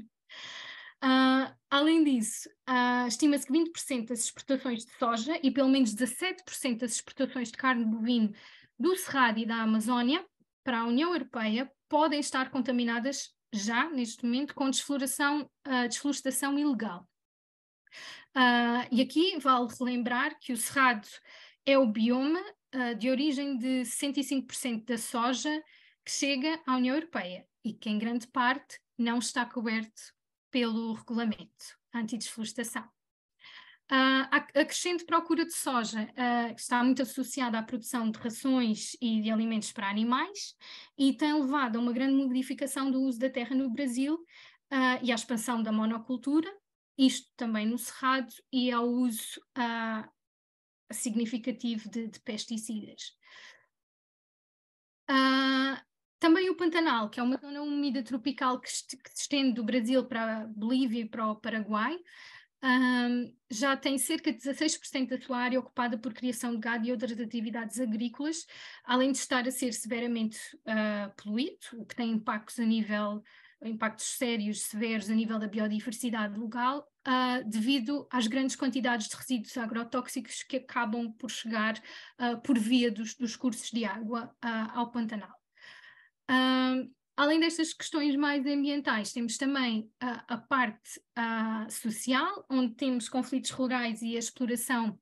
Além disso, estima-se que 20% das exportações de soja e pelo menos 17% das exportações de carne bovina do Cerrado e da Amazónia para a União Europeia podem estar contaminadas já neste momento com desflorestação ilegal. E aqui vale relembrar que o Cerrado é o bioma de origem de 65% da soja que chega à União Europeia e que em grande parte não está coberto pelo regulamento anti-desflorestação. A crescente procura de soja está muito associada à produção de rações e de alimentos para animais e tem levado a uma grande modificação do uso da terra no Brasil e à expansão da monocultura, isto também no Cerrado, e ao uso significativo de pesticidas. Também o Pantanal, que é uma zona úmida tropical que se estende do Brasil para a Bolívia e para o Paraguai, já tem cerca de 16% da sua área ocupada por criação de gado e outras atividades agrícolas, além de estar a ser severamente poluído, o que tem impactos sérios, severos a nível da biodiversidade local, devido às grandes quantidades de resíduos agrotóxicos que acabam por chegar por via dos cursos de água ao Pantanal. Além destas questões mais ambientais, temos também a parte social, onde temos conflitos rurais e a exploração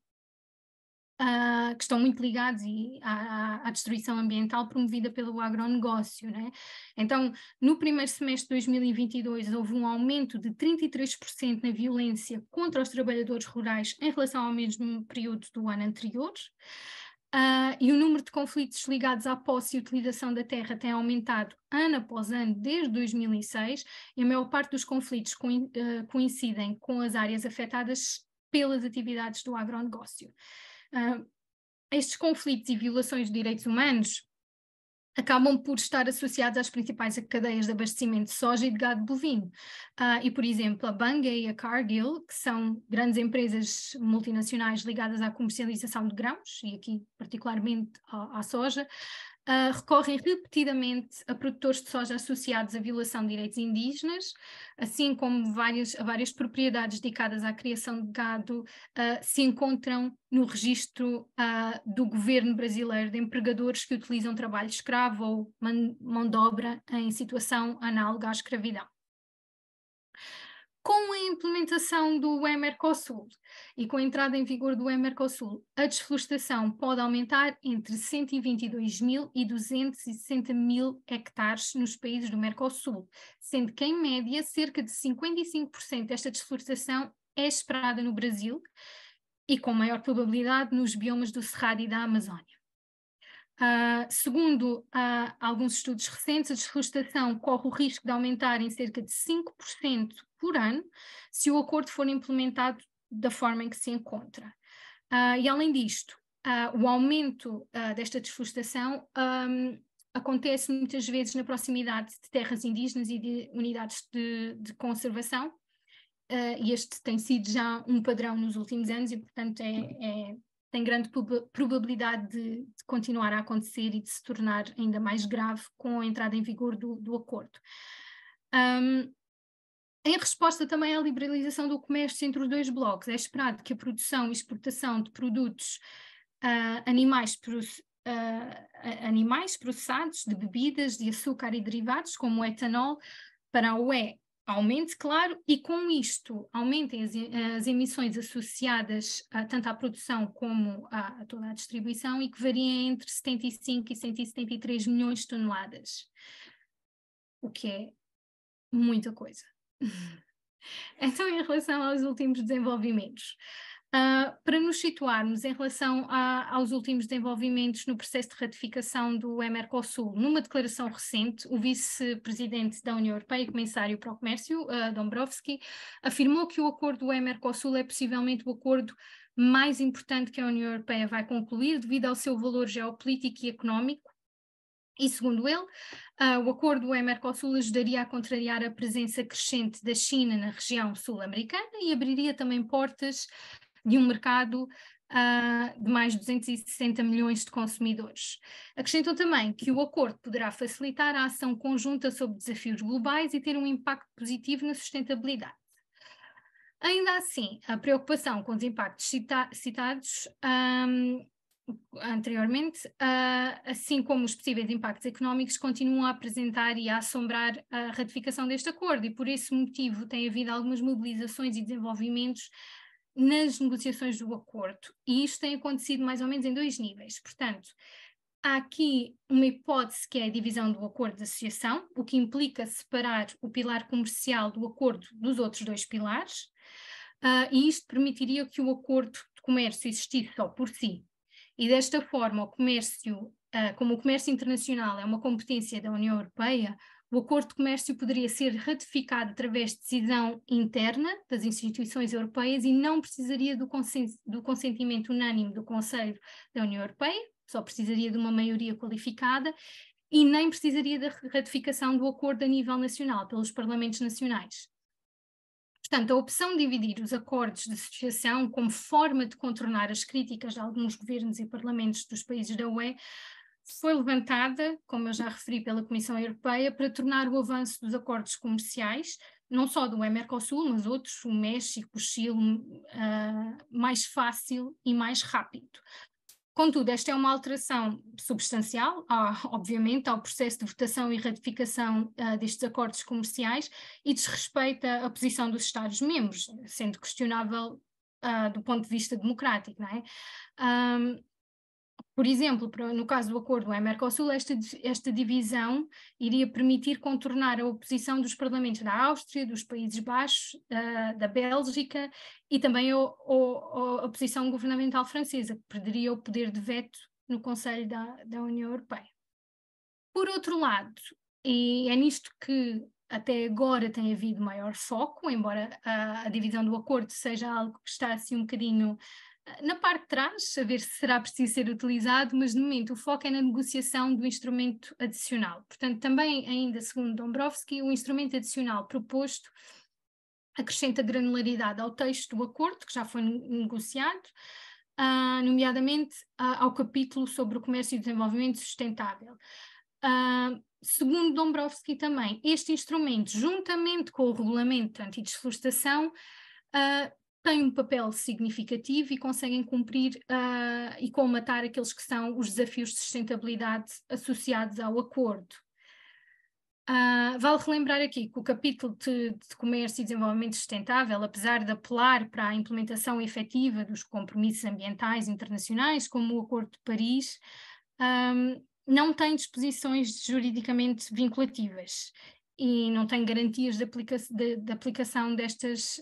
que estão muito ligados à destruição ambiental promovida pelo agronegócio, né? Então, no primeiro semestre de 2022, houve um aumento de 33% na violência contra os trabalhadores rurais em relação ao mesmo período do ano anterior. E o número de conflitos ligados à posse e utilização da terra tem aumentado ano após ano desde 2006 e a maior parte dos conflitos coincidem com as áreas afetadas pelas atividades do agronegócio. Estes conflitos e violações de direitos humanos acabam por estar associados às principais cadeias de abastecimento de soja e de gado bovino. E, por exemplo, a Bunge e a Cargill, que são grandes empresas multinacionais ligadas à comercialização de grãos, e aqui particularmente à soja, recorrem repetidamente a produtores de soja associados à violação de direitos indígenas, assim como várias propriedades dedicadas à criação de gado se encontram no registro do governo brasileiro de empregadores que utilizam trabalho escravo ou mão de obra em situação análoga à escravidão. com a implementação do UE-Mercosul e com a entrada em vigor do UE-Mercosul, a desflorestação pode aumentar entre 122 mil e 260 mil hectares nos países do Mercosul, sendo que, em média, cerca de 55% desta desflorestação é esperada no Brasil e com maior probabilidade nos biomas do Cerrado e da Amazónia. Segundo alguns estudos recentes, a desflorestação corre o risco de aumentar em cerca de 5% por ano se o acordo for implementado da forma em que se encontra. E além disto, o aumento desta desflorestação acontece muitas vezes na proximidade de terras indígenas e de unidades de conservação, e este tem sido já um padrão nos últimos anos e, portanto, tem grande probabilidade de continuar a acontecer e de se tornar ainda mais grave com a entrada em vigor do acordo. Em resposta também à liberalização do comércio entre os dois blocos, é esperado que a produção e exportação de produtos animais processados, de bebidas, de açúcar e derivados, como o etanol, para a UE aumente, claro, e com isto aumentem as emissões associadas tanto à produção como a toda a distribuição, e que variem entre 75 e 173 milhões de toneladas, o que é muita coisa. Então, em relação aos últimos desenvolvimentos, para nos situarmos em relação aos últimos desenvolvimentos no processo de ratificação do UE-Mercosul, numa declaração recente, o vice-presidente da União Europeia e comissário para o comércio, Dombrovskis, afirmou que o acordo do UE-Mercosul é possivelmente o acordo mais importante que a União Europeia vai concluir devido ao seu valor geopolítico e económico. E, segundo ele, o acordo UE-Mercosul ajudaria a contrariar a presença crescente da China na região sul-americana e abriria também portas de um mercado de mais de 260 milhões de consumidores. Acrescentou também que o acordo poderá facilitar a ação conjunta sobre desafios globais e ter um impacto positivo na sustentabilidade. Ainda assim, a preocupação com os impactos citados anteriormente, assim como os possíveis impactos económicos, continuam a apresentar e a assombrar a ratificação deste acordo, e por esse motivo tem havido algumas mobilizações e desenvolvimentos nas negociações do acordo, e isto tem acontecido mais ou menos em dois níveis. Portanto, há aqui uma hipótese que é a divisão do acordo de associação, o que implica separar o pilar comercial do acordo dos outros dois pilares, e isto permitiria que o acordo de comércio existisse só por si, e desta forma o comércio, como o comércio internacional é uma competência da União Europeia, o acordo de comércio poderia ser ratificado através de decisão interna das instituições europeias e não precisaria do consentimento unânime do Conselho da União Europeia, só precisaria de uma maioria qualificada, e nem precisaria da ratificação do acordo a nível nacional pelos parlamentos nacionais. Portanto, a opção de dividir os acordos de associação como forma de contornar as críticas de alguns governos e parlamentos dos países da UE foi levantada, como eu já referi, pela Comissão Europeia, para tornar o avanço dos acordos comerciais, não só do UE-Mercosul, mas outros, o México, o Chile, mais fácil e mais rápido. Contudo, esta é uma alteração substancial, obviamente, ao processo de votação e ratificação destes acordos comerciais, e desrespeita a posição dos Estados-membros, sendo questionável do ponto de vista democrático, não é? Por exemplo, no caso do acordo UE-Mercosul, esta divisão iria permitir contornar a oposição dos parlamentos da Áustria, dos Países Baixos, da Bélgica, e também a oposição governamental francesa, que perderia o poder de veto no Conselho da União Europeia. Por outro lado, e é nisto que até agora tem havido maior foco, embora a divisão do acordo seja algo que está assim um bocadinho na parte de trás, a ver se será preciso ser utilizado, mas no momento o foco é na negociação do instrumento adicional. Portanto, também ainda segundo Dombrovskis, o instrumento adicional proposto acrescenta granularidade ao texto do acordo, que já foi negociado, nomeadamente ao capítulo sobre o comércio e desenvolvimento sustentável. Segundo Dombrovskis também, este instrumento, juntamente com o regulamento anti-desflorestação, têm um papel significativo e conseguem cumprir e colmatar aqueles que são os desafios de sustentabilidade associados ao acordo. Vale relembrar aqui que o capítulo de comércio e desenvolvimento sustentável, apesar de apelar para a implementação efetiva dos compromissos ambientais internacionais, como o Acordo de Paris, não tem disposições juridicamente vinculativas e não tem garantias de aplicação destas,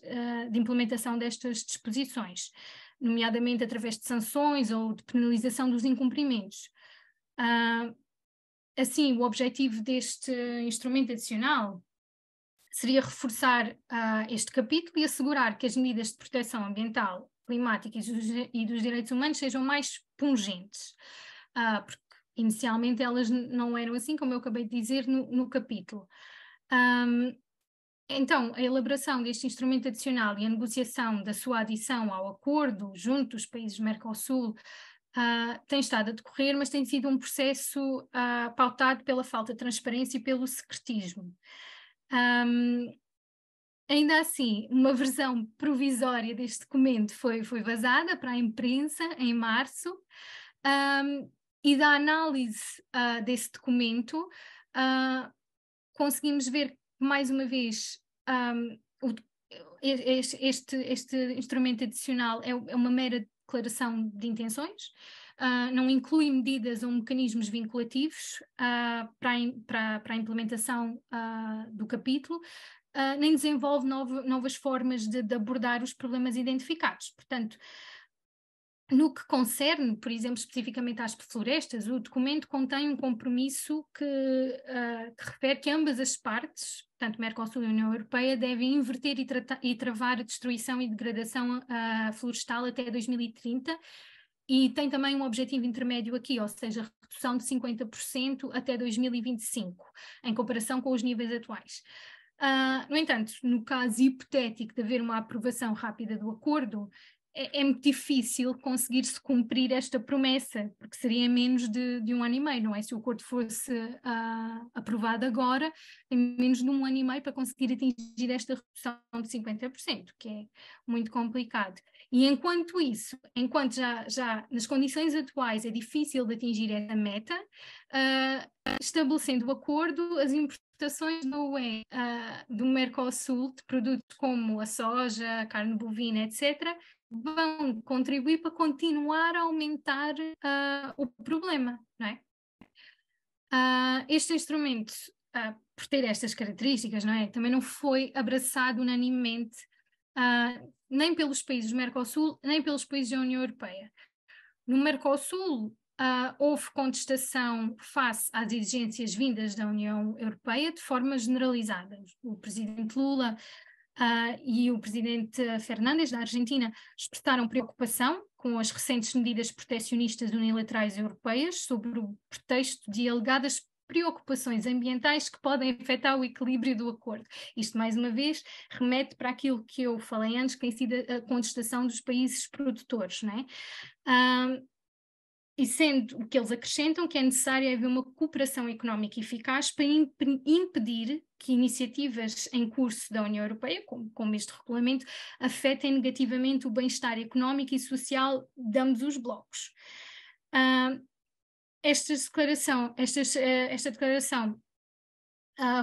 de implementação destas disposições, nomeadamente através de sanções ou de penalização dos incumprimentos. Assim, o objetivo deste instrumento adicional seria reforçar este capítulo e assegurar que as medidas de proteção ambiental, climática e dos direitos humanos sejam mais pungentes, porque inicialmente elas não eram assim, como eu acabei de dizer no capítulo. Então, a elaboração deste instrumento adicional e a negociação da sua adição ao acordo junto dos países Mercosul tem estado a decorrer, mas tem sido um processo pautado pela falta de transparência e pelo secretismo. Ainda assim, uma versão provisória deste documento foi vazada para a imprensa em março, e da análise desse documento conseguimos ver mais uma vez este instrumento adicional é uma mera declaração de intenções, não inclui medidas ou mecanismos vinculativos para a implementação do capítulo, nem desenvolve novas formas de abordar os problemas identificados. Portanto, no que concerne, por exemplo, especificamente às florestas, o documento contém um compromisso que refere que ambas as partes, tanto Mercosul e União Europeia, devem inverter e travar a destruição e degradação florestal até 2030, e tem também um objetivo intermédio aqui, ou seja, redução de 50% até 2025, em comparação com os níveis atuais. No entanto, no caso hipotético de haver uma aprovação rápida do acordo, é muito difícil conseguir-se cumprir esta promessa, porque seria menos de um ano e meio, não é? Se o acordo fosse aprovado agora, tem menos de um ano e meio para conseguir atingir esta redução de 50%, que é muito complicado. E enquanto isso, enquanto já nas condições atuais é difícil de atingir essa meta, estabelecendo o acordo, as importações da UE do Mercosul de produtos como a soja, a carne bovina, etc., vão contribuir para continuar a aumentar o problema, não é? Este instrumento, por ter estas características, não é, também não foi abraçado unanimemente nem pelos países do Mercosul, nem pelos países da União Europeia. No Mercosul houve contestação face às exigências vindas da União Europeia de forma generalizada. O presidente Lula e o presidente Fernández, da Argentina, expressaram preocupação com as recentes medidas protecionistas unilaterais europeias sobre o pretexto de alegadas preocupações ambientais que podem afetar o equilíbrio do acordo. Isto, mais uma vez, remete para aquilo que eu falei antes, que tem sido a contestação dos países produtores, não é? E sendo o que eles acrescentam, que é necessário haver uma cooperação económica eficaz para impedir que iniciativas em curso da União Europeia, como este regulamento, afetem negativamente o bem-estar económico e social de ambos os blocos. Esta declaração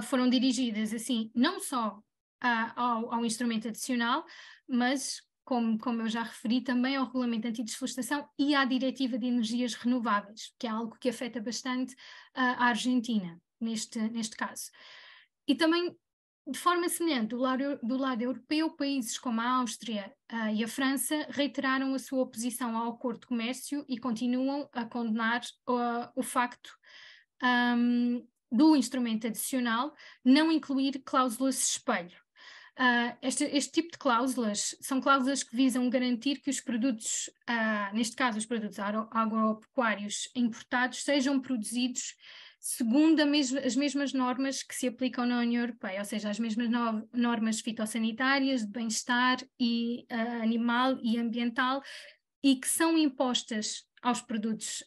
foram dirigidas, assim, não só ao instrumento adicional, mas como eu já referi, também ao Regulamento de Antideflorestação e à Diretiva de Energias Renováveis, que é algo que afeta bastante a Argentina, neste caso. E também, de forma semelhante, do lado europeu, países como a Áustria e a França reiteraram a sua oposição ao Acordo de Comércio e continuam a condenar o facto do instrumento adicional não incluir cláusulas de espelho. Este tipo de cláusulas são cláusulas que visam garantir que os produtos, neste caso os produtos agropecuários importados, sejam produzidos segundo as mesmas normas que se aplicam na União Europeia, ou seja, as mesmas normas fitossanitárias, de bem-estar animal e ambiental, e que são impostas aos produtos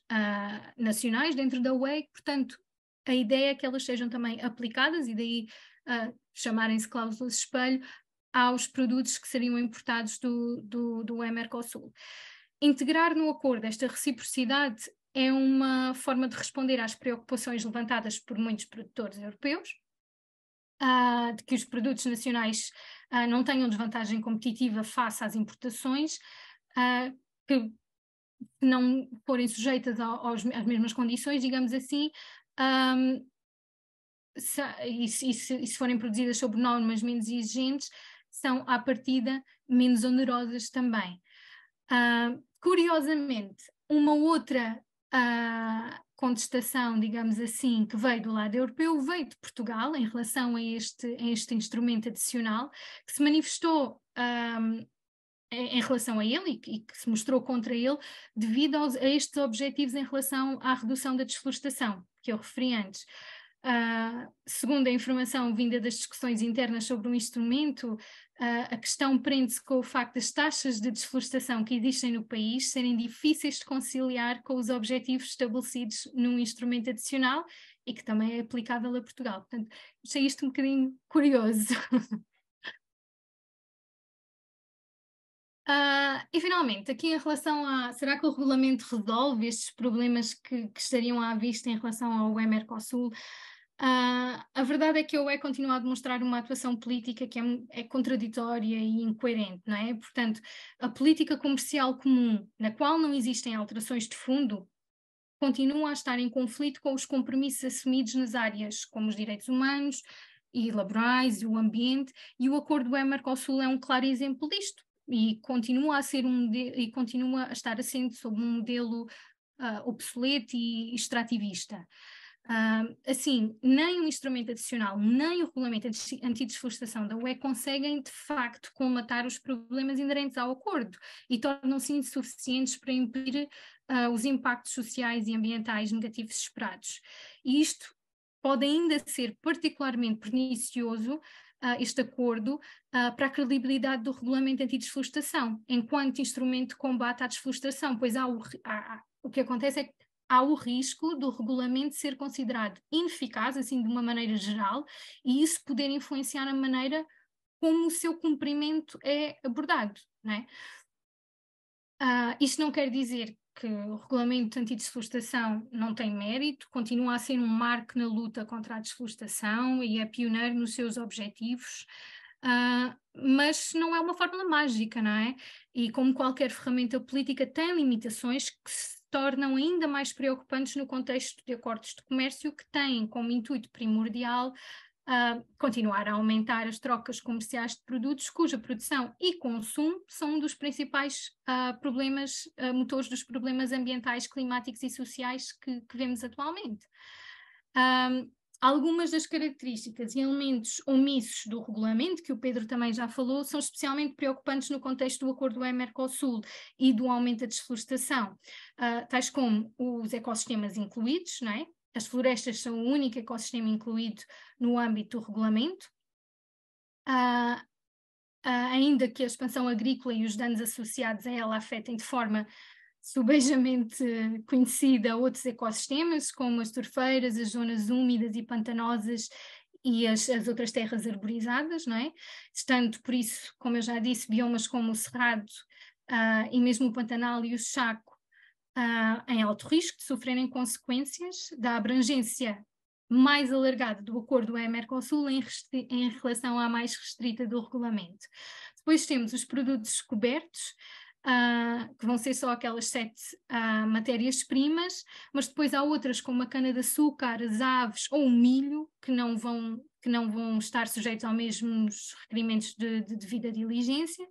nacionais dentro da UE. Portanto, a ideia é que elas sejam também aplicadas, e daí chamarem-se cláusulas de espelho aos produtos que seriam importados do Mercosul. Integrar no acordo esta reciprocidade é uma forma de responder às preocupações levantadas por muitos produtores europeus, de que os produtos nacionais não tenham desvantagem competitiva face às importações, que não forem sujeitas às mesmas condições, digamos assim, se forem produzidas sob normas menos exigentes, são à partida menos onerosas também. Curiosamente, uma outra contestação, digamos assim, que veio do lado europeu, veio de Portugal em relação a este instrumento adicional, que se manifestou em relação a ele e que se mostrou contra ele devido a estes objetivos em relação à redução da desflorestação, que eu referi antes. Segundo a informação vinda das discussões internas sobre o instrumento, a questão prende-se com o facto das taxas de desflorestação que existem no país serem difíceis de conciliar com os objetivos estabelecidos num instrumento adicional e que também é aplicável a Portugal. Portanto, achei isto um bocadinho curioso. E finalmente, aqui em relação a será que o regulamento resolve estes problemas que estariam à vista em relação ao UE-Mercosul? A verdade é que a UE continua a demonstrar uma atuação política que é contraditória e incoerente, não é? Portanto, a política comercial comum, na qual não existem alterações de fundo, continua a estar em conflito com os compromissos assumidos nas áreas como os direitos humanos e laborais, e o ambiente, e o acordo UE-Mercosul é um claro exemplo disto, e continua a ser continua a estar assente sob um modelo obsoleto e extrativista. Assim, nem o instrumento adicional, nem o regulamento antidesflorestação da UE conseguem, de facto, colmatar os problemas inerentes ao acordo e tornam-se insuficientes para impedir os impactos sociais e ambientais negativos esperados. E isto pode ainda ser particularmente pernicioso, este acordo, para a credibilidade do regulamento antidesflorestação, enquanto instrumento de combate à desflorestação, pois o que acontece é que há o risco do regulamento ser considerado ineficaz, assim, de uma maneira geral, e isso poder influenciar a maneira como o seu cumprimento é abordado, não é? Isto não quer dizer que o regulamento antidesflorestação não tem mérito, continua a ser um marco na luta contra a desflorestação e é pioneiro nos seus objetivos, mas não é uma fórmula mágica, não é? E como qualquer ferramenta política tem limitações que se tornam ainda mais preocupantes no contexto de acordos de comércio que têm como intuito primordial continuar a aumentar as trocas comerciais de produtos cuja produção e consumo são um dos principais motores dos problemas ambientais, climáticos e sociais que vemos atualmente. Algumas das características e elementos omissos do regulamento, que o Pedro também já falou, são especialmente preocupantes no contexto do acordo UE-Mercosul e do aumento da desflorestação, tais como os ecossistemas incluídos, não é? As florestas são o único ecossistema incluído no âmbito do regulamento, ainda que a expansão agrícola e os danos associados a ela afetem de forma subejamente conhecida a outros ecossistemas, como as torfeiras, as zonas úmidas e pantanosas e as outras terras arborizadas, não é? Estando, por isso, como eu já disse, biomas como o Cerrado e mesmo o Pantanal e o Chaco em alto risco de sofrerem consequências da abrangência mais alargada do acordo UE-Mercosul em relação à mais restrita do regulamento. Depois temos os produtos cobertos, que vão ser só aquelas 7 matérias-primas, mas depois há outras como a cana-de-açúcar, as aves ou o milho, que não vão estar sujeitos aos mesmos requerimentos de devida diligência.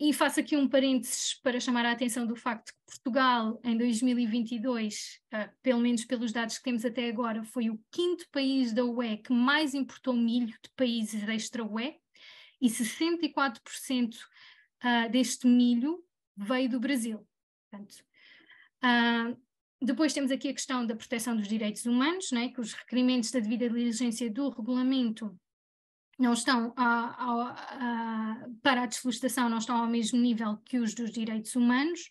E faço aqui um parênteses para chamar a atenção do facto que Portugal, em 2022, pelo menos pelos dados que temos até agora, foi o 5º país da UE que mais importou milho de países da extra-UE, e 64% deste milho veio do Brasil. Portanto, depois temos aqui a questão da proteção dos direitos humanos, né, que os requerimentos da devida diligência do regulamento não estão para a desflorestação, não estão ao mesmo nível que os dos direitos humanos,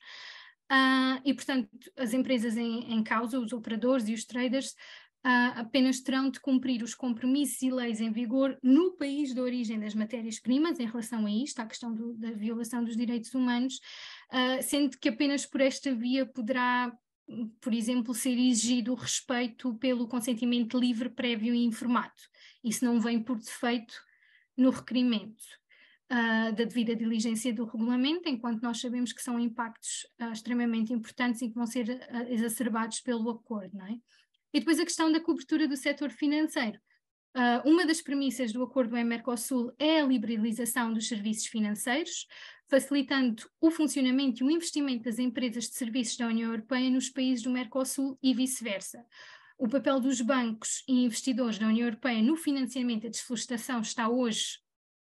e portanto as empresas em causa, os operadores e os traders, apenas terão de cumprir os compromissos e leis em vigor no país de origem das matérias-primas em relação a isto, à questão da violação dos direitos humanos, sendo que apenas por esta via poderá por exemplo, ser exigido o respeito pelo consentimento livre, prévio e informado. Isso não vem por defeito no requerimento da devida diligência do regulamento, enquanto nós sabemos que são impactos extremamente importantes e que vão ser exacerbados pelo acordo, não é? E depois a questão da cobertura do setor financeiro. Uma das premissas do acordo UE-Mercosul é a liberalização dos serviços financeiros, facilitando o funcionamento e o investimento das empresas de serviços da União Europeia nos países do Mercosul e vice-versa. O papel dos bancos e investidores da União Europeia no financiamento da desflorestação está hoje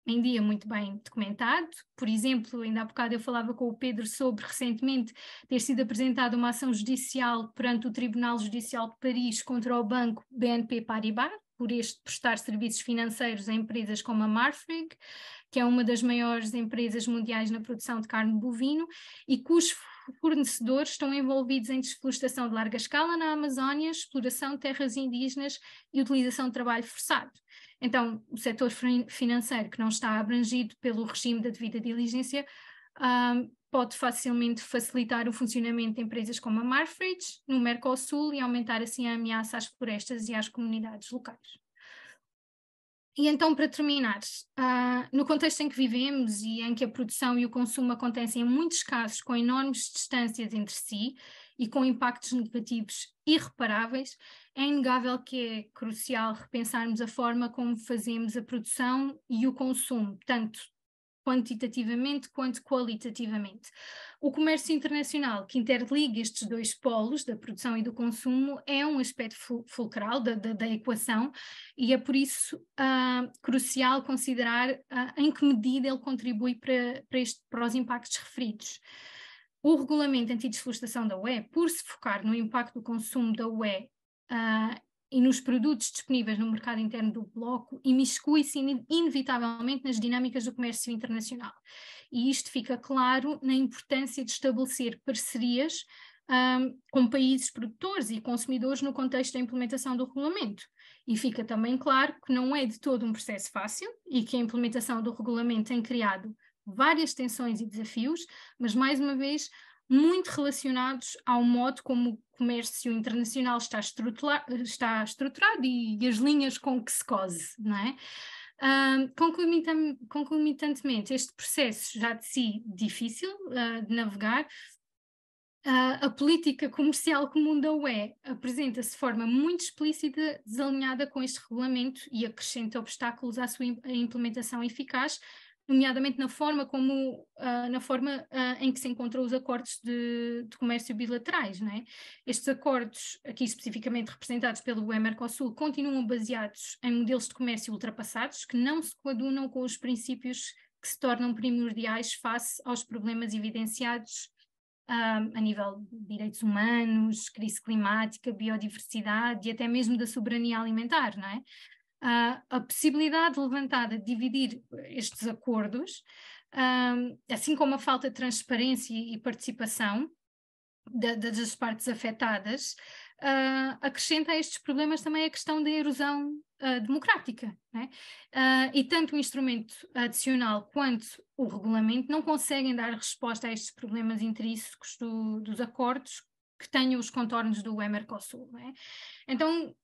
em dia muito bem documentado. Por exemplo, ainda há bocado eu falava com o Pedro sobre recentemente ter sido apresentada uma ação judicial perante o Tribunal Judicial de Paris contra o banco BNP Paribas, por este prestar serviços financeiros a empresas como a Marfrig, que é uma das maiores empresas mundiais na produção de carne bovino e cujos fornecedores estão envolvidos em desflorestação de larga escala na Amazónia, exploração de terras indígenas e utilização de trabalho forçado. Então, o setor financeiro, que não está abrangido pelo regime da devida diligência, pode facilmente facilitar o funcionamento de empresas como a Marfrig no Mercosul e aumentar assim a ameaça às florestas e às comunidades locais. E então, para terminar, no contexto em que vivemos e em que a produção e o consumo acontecem em muitos casos com enormes distâncias entre si e com impactos negativos irreparáveis, é inegável que é crucial repensarmos a forma como fazemos a produção e o consumo, tanto quantitativamente quanto qualitativamente. O comércio internacional, que interliga estes dois polos, da produção e do consumo, é um aspecto fulcral da equação e é por isso crucial considerar em que medida ele contribui para os impactos referidos. O regulamento anti-desflorestação da UE, por se focar no impacto do consumo da UE e nos produtos disponíveis no mercado interno do bloco, imiscui-se inevitavelmente nas dinâmicas do comércio internacional. E isto fica claro na importância de estabelecer parcerias com países produtores e consumidores no contexto da implementação do regulamento. E fica também claro que não é de todo um processo fácil e que a implementação do regulamento tem criado várias tensões e desafios, mas mais uma vez muito relacionados ao modo como o comércio internacional está estruturado e as linhas com que se cose, não é? Concomitantemente, este processo já de si difícil de navegar, a política comercial comum da UE apresenta-se de forma muito explícita, desalinhada com este regulamento e acrescenta obstáculos à sua implementação eficaz, nomeadamente na forma em que se encontram os acordos de comércio bilaterais, não é? Estes acordos, aqui especificamente representados pelo UE-Mercosul, continuam baseados em modelos de comércio ultrapassados que não se coadunam com os princípios que se tornam primordiais face aos problemas evidenciados a nível de direitos humanos, crise climática, biodiversidade e até mesmo da soberania alimentar, não é? A possibilidade levantada de dividir estes acordos, assim como a falta de transparência e participação das partes afetadas, acrescenta a estes problemas também a questão da erosão democrática, né? E tanto o instrumento adicional quanto o regulamento não conseguem dar resposta a estes problemas intrínsecos dos acordos que tenham os contornos do UE-Mercosul, né? Então,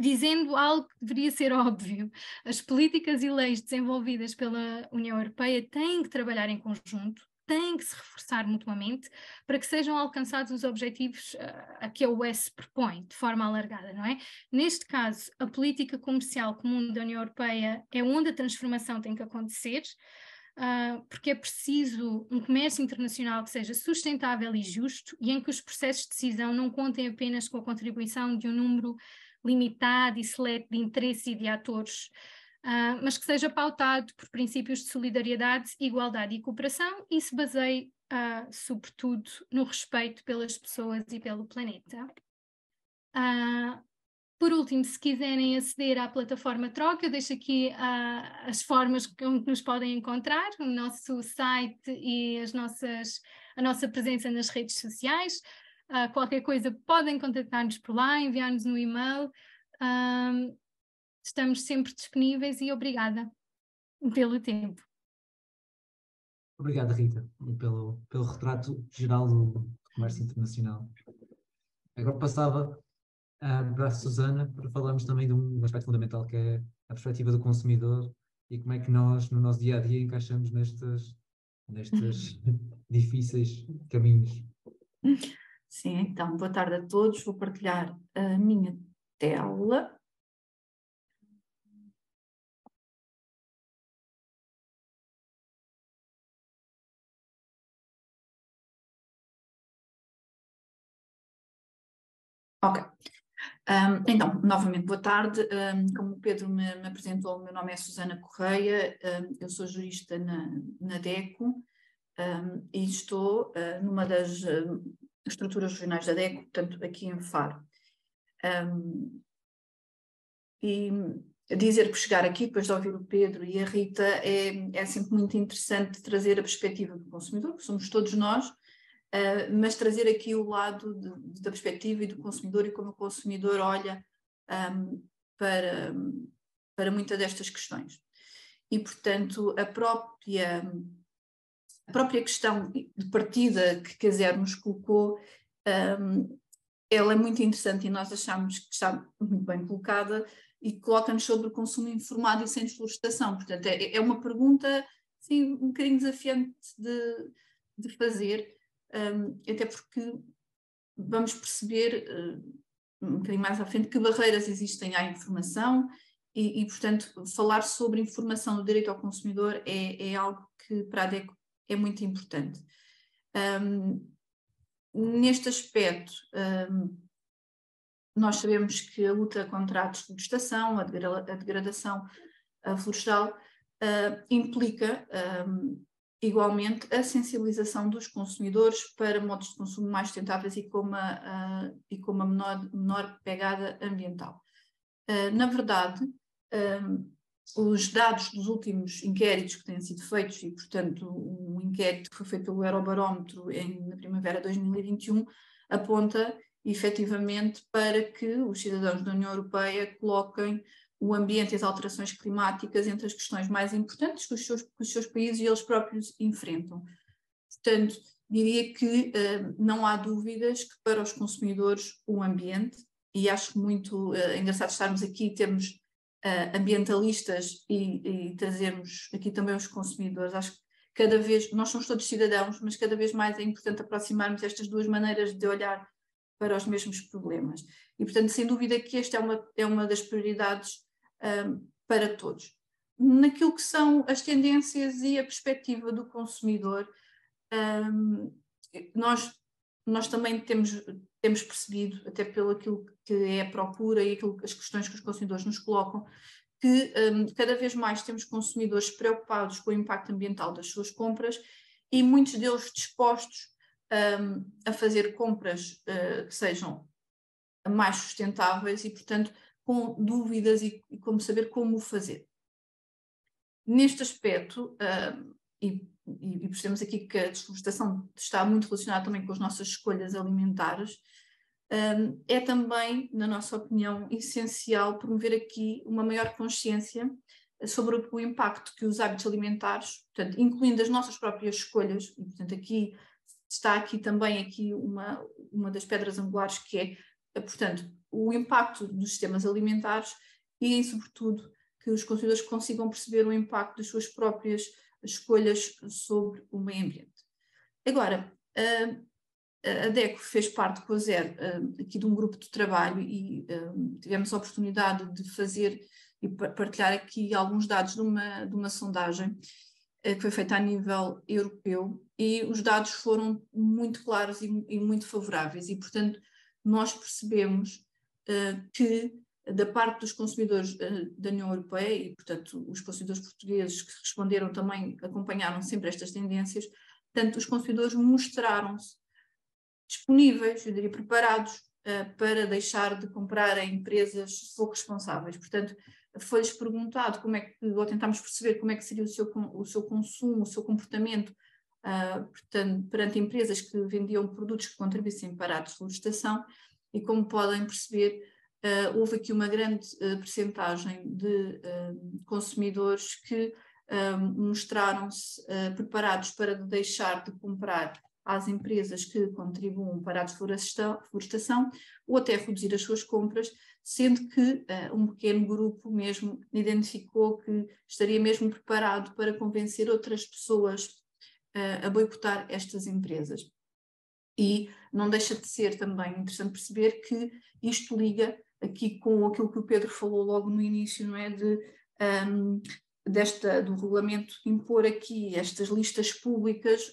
dizendo algo que deveria ser óbvio, as políticas e leis desenvolvidas pela União Europeia têm que trabalhar em conjunto, têm que se reforçar mutuamente para que sejam alcançados os objetivos a que a UE se propõe de forma alargada, não é? Neste caso, a política comercial comum da União Europeia é onde a transformação tem que acontecer, porque é preciso um comércio internacional que seja sustentável e justo e em que os processos de decisão não contem apenas com a contribuição de um número limitado e seleto de interesse e de atores, mas que seja pautado por princípios de solidariedade, igualdade e cooperação e se baseie, sobretudo, no respeito pelas pessoas e pelo planeta. Por último, se quiserem aceder à plataforma Troca, eu deixo aqui as formas que nos podem encontrar, o nosso site e a nossa presença nas redes sociais. Qualquer coisa podem contactar-nos por lá, enviar-nos um e-mail, estamos sempre disponíveis e obrigada pelo tempo. Obrigada, Rita, pelo retrato geral do comércio internacional. Agora passava para a Susana para falarmos também de um aspecto fundamental, que é a perspectiva do consumidor e como é que nós, no nosso dia-a-dia, encaixamos nestes difíceis caminhos. Sim, então, boa tarde a todos. Vou partilhar a minha tela. Ok. Então, novamente, boa tarde. Como o Pedro me apresentou, o meu nome é Susana Correia, eu sou jurista na DECO e estou numa das estruturas regionais da DECO, portanto, aqui em Faro. E dizer que chegar aqui, depois de ouvir o Pedro e a Rita, é sempre muito interessante trazer a perspectiva do consumidor, que somos todos nós, mas trazer aqui o lado da perspectiva e do consumidor e como o consumidor olha para muitas destas questões. E, portanto, a própria questão de partida que a Zero nos colocou, ela é muito interessante e nós achamos que está muito bem colocada e coloca-nos sobre o consumo informado e sem desflorestação. Portanto, é uma pergunta assim, um bocadinho desafiante de fazer, até porque vamos perceber um bocadinho mais à frente que barreiras existem à informação e portanto, falar sobre informação do direito ao consumidor é algo que para a DECO é muito importante. Neste aspecto, nós sabemos que a luta contra a desflorestação, a degradação florestal, implica igualmente a sensibilização dos consumidores para modos de consumo mais sustentáveis e com uma menor pegada ambiental. Na verdade, os dados dos últimos inquéritos que têm sido feitos, e portanto um inquérito que foi feito pelo Eurobarómetro na primavera de 2021, aponta efetivamente para que os cidadãos da União Europeia coloquem o ambiente e as alterações climáticas entre as questões mais importantes que os seus países e eles próprios enfrentam. Portanto, diria que não há dúvidas que para os consumidores o ambiente, e acho muito engraçado estarmos aqui e termos ambientalistas e trazermos aqui também os consumidores. Acho que cada vez, nós somos todos cidadãos, mas cada vez mais é importante aproximarmos estas duas maneiras de olhar para os mesmos problemas. E, portanto, sem dúvida que esta é uma das prioridades para todos. Naquilo que são as tendências e a perspectiva do consumidor, nós também temos percebido, até pelo aquilo que é a procura e as questões que os consumidores nos colocam, que cada vez mais temos consumidores preocupados com o impacto ambiental das suas compras e muitos deles dispostos a fazer compras que sejam mais sustentáveis e, portanto, com dúvidas e como saber como o fazer. Neste aspecto, e percebemos aqui que a desflorestação está muito relacionada também com as nossas escolhas alimentares, é também, na nossa opinião, essencial promover aqui uma maior consciência sobre o impacto que os hábitos alimentares, portanto, incluindo as nossas próprias escolhas, e, portanto, aqui está aqui também uma das pedras angulares que é, portanto, o impacto dos sistemas alimentares e, sobretudo, que os consumidores consigam perceber o impacto das suas próprias escolhas sobre o meio ambiente. Agora, a DECO fez parte com a Zero aqui de um grupo de trabalho e tivemos a oportunidade de fazer e partilhar aqui alguns dados de uma sondagem que foi feita a nível europeu e os dados foram muito claros e muito favoráveis e, portanto, nós percebemos que da parte dos consumidores da União Europeia e, portanto, os consumidores portugueses que responderam também acompanharam sempre estas tendências, portanto, os consumidores mostraram-se disponíveis, eu diria preparados, para deixar de comprar a empresas pouco responsáveis, portanto, foi-lhes perguntado como é que, ou tentámos perceber como é que seria o seu consumo, o seu comportamento, portanto, perante empresas que vendiam produtos que contribuíssem para a desflorestação e como podem perceber, houve aqui uma grande percentagem de consumidores que mostraram-se preparados para deixar de comprar às empresas que contribuam para a desflorestação ou até reduzir as suas compras, sendo que um pequeno grupo mesmo identificou que estaria mesmo preparado para convencer outras pessoas a boicotar estas empresas. E não deixa de ser também interessante perceber que isto liga aqui com aquilo que o Pedro falou logo no início, não é? Do regulamento impor aqui estas listas públicas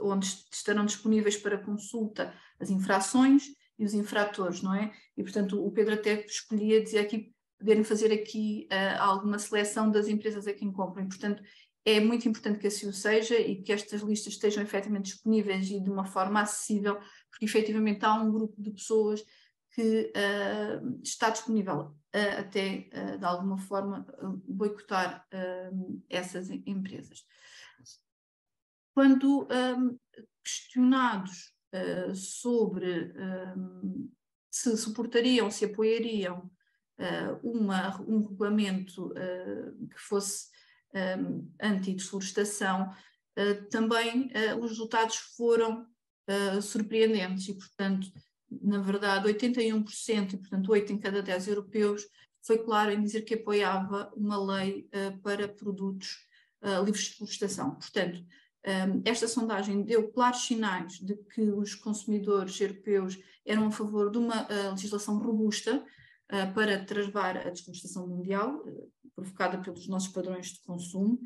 onde estarão disponíveis para consulta as infrações e os infratores, não é? E, portanto, o Pedro até escolhia dizer aqui, poderem fazer aqui alguma seleção das empresas a quem compram. Portanto, é muito importante que assim o seja e que estas listas estejam efetivamente disponíveis e de uma forma acessível, porque efetivamente há um grupo de pessoas que está disponível a até, de alguma forma, boicotar essas empresas. Quando questionados sobre se suportariam, se apoiariam um regulamento que fosse anti-desflorestação, também os resultados foram surpreendentes e, portanto, na verdade, 81%, e portanto 8 em cada 10 europeus, foi claro em dizer que apoiava uma lei para produtos livres de desflorestação. Portanto, esta sondagem deu claros sinais de que os consumidores europeus eram a favor de uma legislação robusta para travar a desflorestação mundial, provocada pelos nossos padrões de consumo.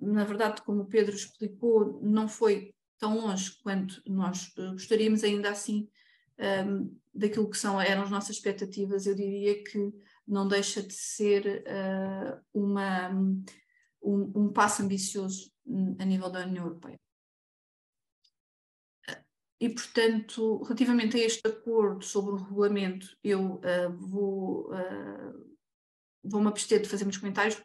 Na verdade, como o Pedro explicou, não foi tão longe quanto nós gostaríamos, ainda assim, daquilo que eram as nossas expectativas. Eu diria que não deixa de ser um passo ambicioso a nível da União Europeia. E, portanto, relativamente a este acordo sobre o regulamento, eu vou-me abster de fazer meus comentários.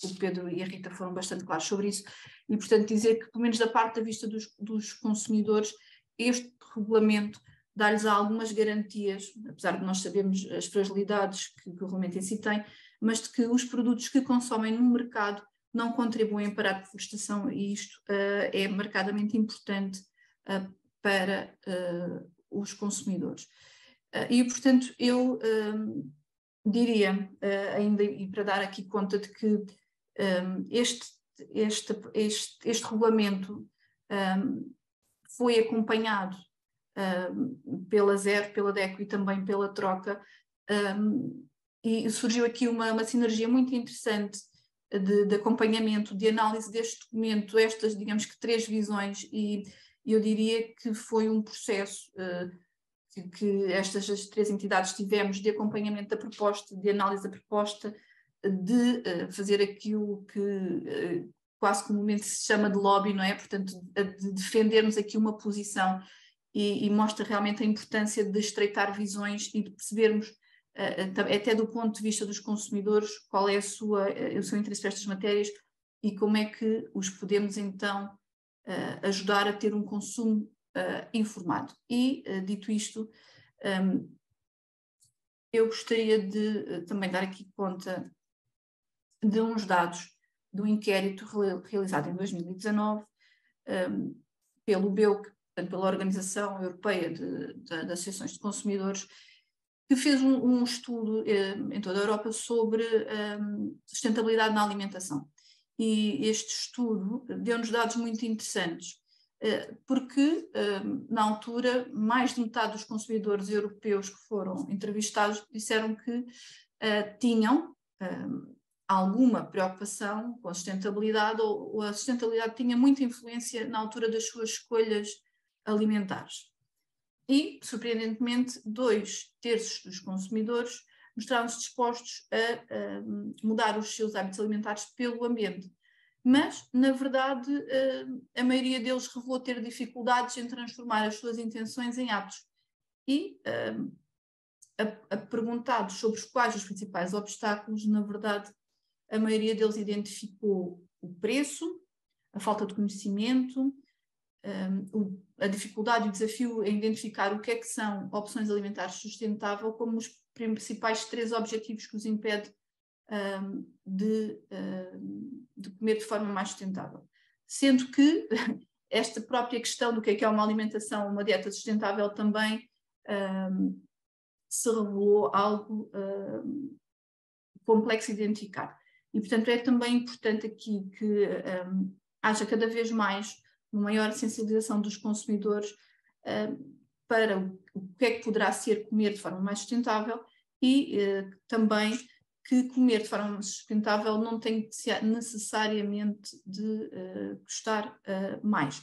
O Pedro e a Rita foram bastante claros sobre isso, e, portanto, dizer que, pelo menos da parte da vista dos consumidores, este regulamento dá-lhes algumas garantias, apesar de nós sabermos as fragilidades que o regulamento em si tem, mas de que os produtos que consomem no mercado não contribuem para a deforestação, e isto é marcadamente importante para os consumidores. E, portanto, eu diria, ainda, e para dar aqui conta de que este regulamento foi acompanhado pela Zero, pela DECO e também pela Troca, e surgiu aqui uma sinergia muito interessante de acompanhamento, de análise deste documento, estas, digamos que, três visões, e eu diria que foi um processo que estas três entidades tivemos de acompanhamento da proposta, de análise da proposta, de fazer aquilo que quase comumente se chama de lobby, não é? Portanto, de defendermos aqui uma posição, e mostra realmente a importância de estreitar visões e de percebermos, até do ponto de vista dos consumidores, qual é o seu interesse para estas matérias e como é que os podemos então ajudar a ter um consumo informado. E, dito isto, eu gostaria de também dar aqui conta de uns dados do inquérito realizado em 2019 pelo BEUC, portanto, pela Organização Europeia de Associações de Consumidores, que fez um estudo em toda a Europa sobre sustentabilidade na alimentação. E este estudo deu-nos dados muito interessantes, porque, na altura, mais de metade dos consumidores europeus que foram entrevistados disseram que tinham alguma preocupação com a sustentabilidade, ou a sustentabilidade tinha muita influência na altura das suas escolhas alimentares. E, surpreendentemente, 2/3 dos consumidores mostraram-se dispostos a mudar os seus hábitos alimentares pelo ambiente. Mas, na verdade, a maioria deles revelou ter dificuldades em transformar as suas intenções em atos. E, perguntados sobre quais os principais obstáculos, na verdade, a maioria deles identificou o preço, a falta de conhecimento, a dificuldade e o desafio em identificar o que é que são opções alimentares sustentáveis como os principais três objetivos que os impedem de comer de forma mais sustentável. sendo que esta própria questão do que é uma alimentação, uma dieta sustentável também se revelou algo complexo de identificar. E, portanto, é também importante aqui que haja cada vez mais uma maior sensibilização dos consumidores para o que é que poderá ser comer de forma mais sustentável e também que comer de forma sustentável não tem necessariamente de custar mais.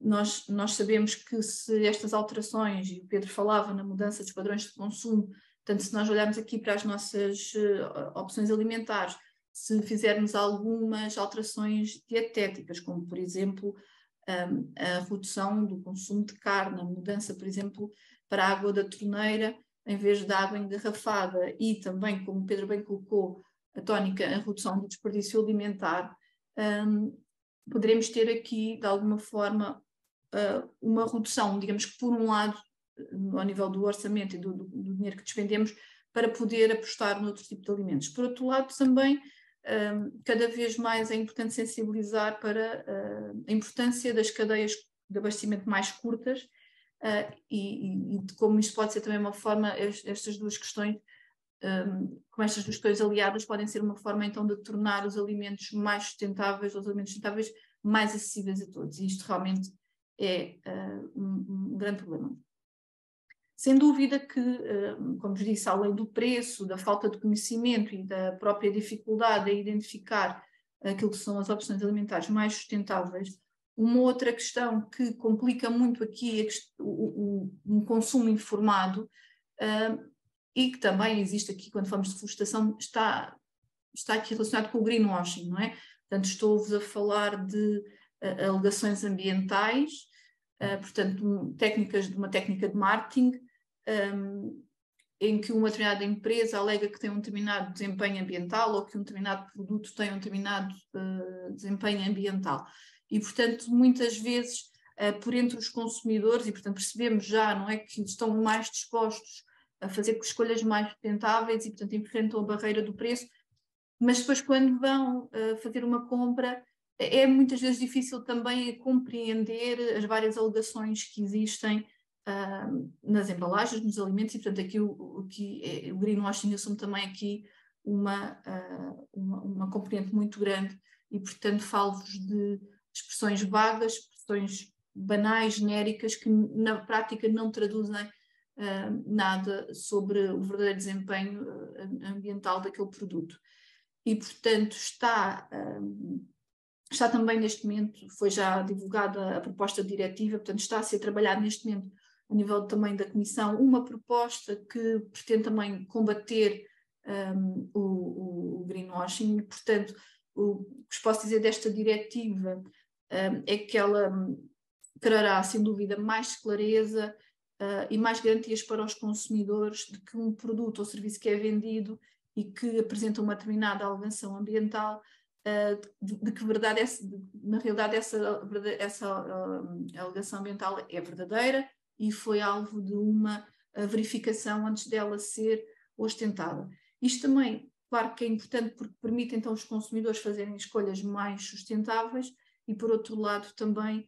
Nós sabemos que se estas alterações, e o Pedro falava na mudança dos padrões de consumo, portanto, se nós olharmos aqui para as nossas opções alimentares, se fizermos algumas alterações dietéticas, como, por exemplo, a redução do consumo de carne, a mudança, por exemplo, para a água da torneira, em vez da água engarrafada, e também, como o Pedro bem colocou, a tónica, a redução do desperdício alimentar, poderemos ter aqui, de alguma forma, uma redução, digamos que por um lado, ao nível do orçamento e do dinheiro que despendemos, para poder apostar noutro tipo de alimentos. Por outro lado, também, cada vez mais é importante sensibilizar para a importância das cadeias de abastecimento mais curtas, e de como isto pode ser também uma forma, estas duas questões, como estas duas coisas aliadas podem ser uma forma então de tornar os alimentos mais sustentáveis, os alimentos sustentáveis mais acessíveis a todos, e isto realmente é um grande problema. Sem dúvida que, como vos disse, além do preço, da falta de conhecimento e da própria dificuldade em identificar aquilo que são as opções alimentares mais sustentáveis, uma outra questão que complica muito aqui é um consumo informado, e que também existe aqui quando falamos de reflorestação, está aqui relacionado com o greenwashing, não é? Portanto, estou-vos a falar de alegações ambientais, portanto, uma técnica de marketing, em que uma determinada empresa alega que tem um determinado desempenho ambiental ou que um determinado produto tem um determinado desempenho ambiental. E, portanto, muitas vezes, por entre os consumidores, e, portanto, percebemos já, não é, que estão mais dispostos a fazer escolhas mais sustentáveis e, portanto, enfrentam a barreira do preço, mas depois quando vão fazer uma compra é muitas vezes difícil também compreender as várias alegações que existem nas embalagens, nos alimentos, e, portanto, aqui o greenwashing assume também aqui uma componente muito grande, e, portanto, falo-vos de expressões vagas, expressões banais, genéricas, que na prática não traduzem nada sobre o verdadeiro desempenho ambiental daquele produto. E, portanto, está também neste momento, foi já divulgada a proposta de diretiva, portanto está a ser trabalhada neste momento a nível também da Comissão, uma proposta que pretende também combater o greenwashing, e, portanto, o que vos posso dizer desta diretiva é que ela trará, sem dúvida, mais clareza e mais garantias para os consumidores de que um produto ou serviço que é vendido e que apresenta uma determinada alegação ambiental, de que na realidade essa alegação ambiental é verdadeira e foi alvo de uma verificação antes dela ser ostentada. Isto também, claro que é importante porque permite então os consumidores fazerem escolhas mais sustentáveis, e, por outro lado, também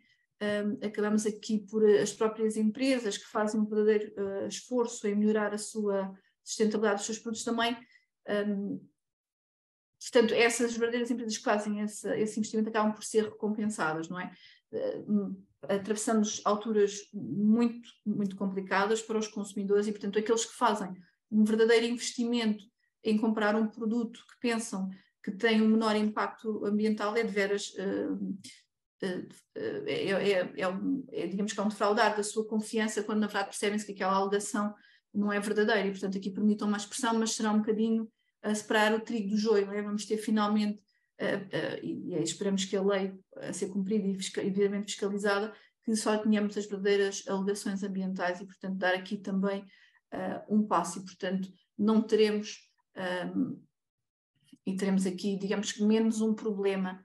acabamos aqui por as próprias empresas que fazem um verdadeiro esforço em melhorar a sua sustentabilidade dos seus produtos também. Portanto, essas verdadeiras empresas que fazem esse investimento acabam por ser recompensadas, não é? Atravessamos alturas muito, muito complicadas para os consumidores e, portanto, aqueles que fazem um verdadeiro investimento em comprar um produto que pensam que tem um menor impacto ambiental é de veras, digamos que é um defraudar da sua confiança, quando na verdade percebem-se que aquela alegação não é verdadeira, e, portanto, aqui permitam uma expressão, mas será um bocadinho a separar o trigo do joio, não é? Vamos ter finalmente, e esperamos que a lei a ser cumprida e devidamente fiscalizada, que só tenhamos as verdadeiras alegações ambientais e, portanto, dar aqui também um passo, e, portanto, não teremos, e teremos aqui, digamos que menos um problema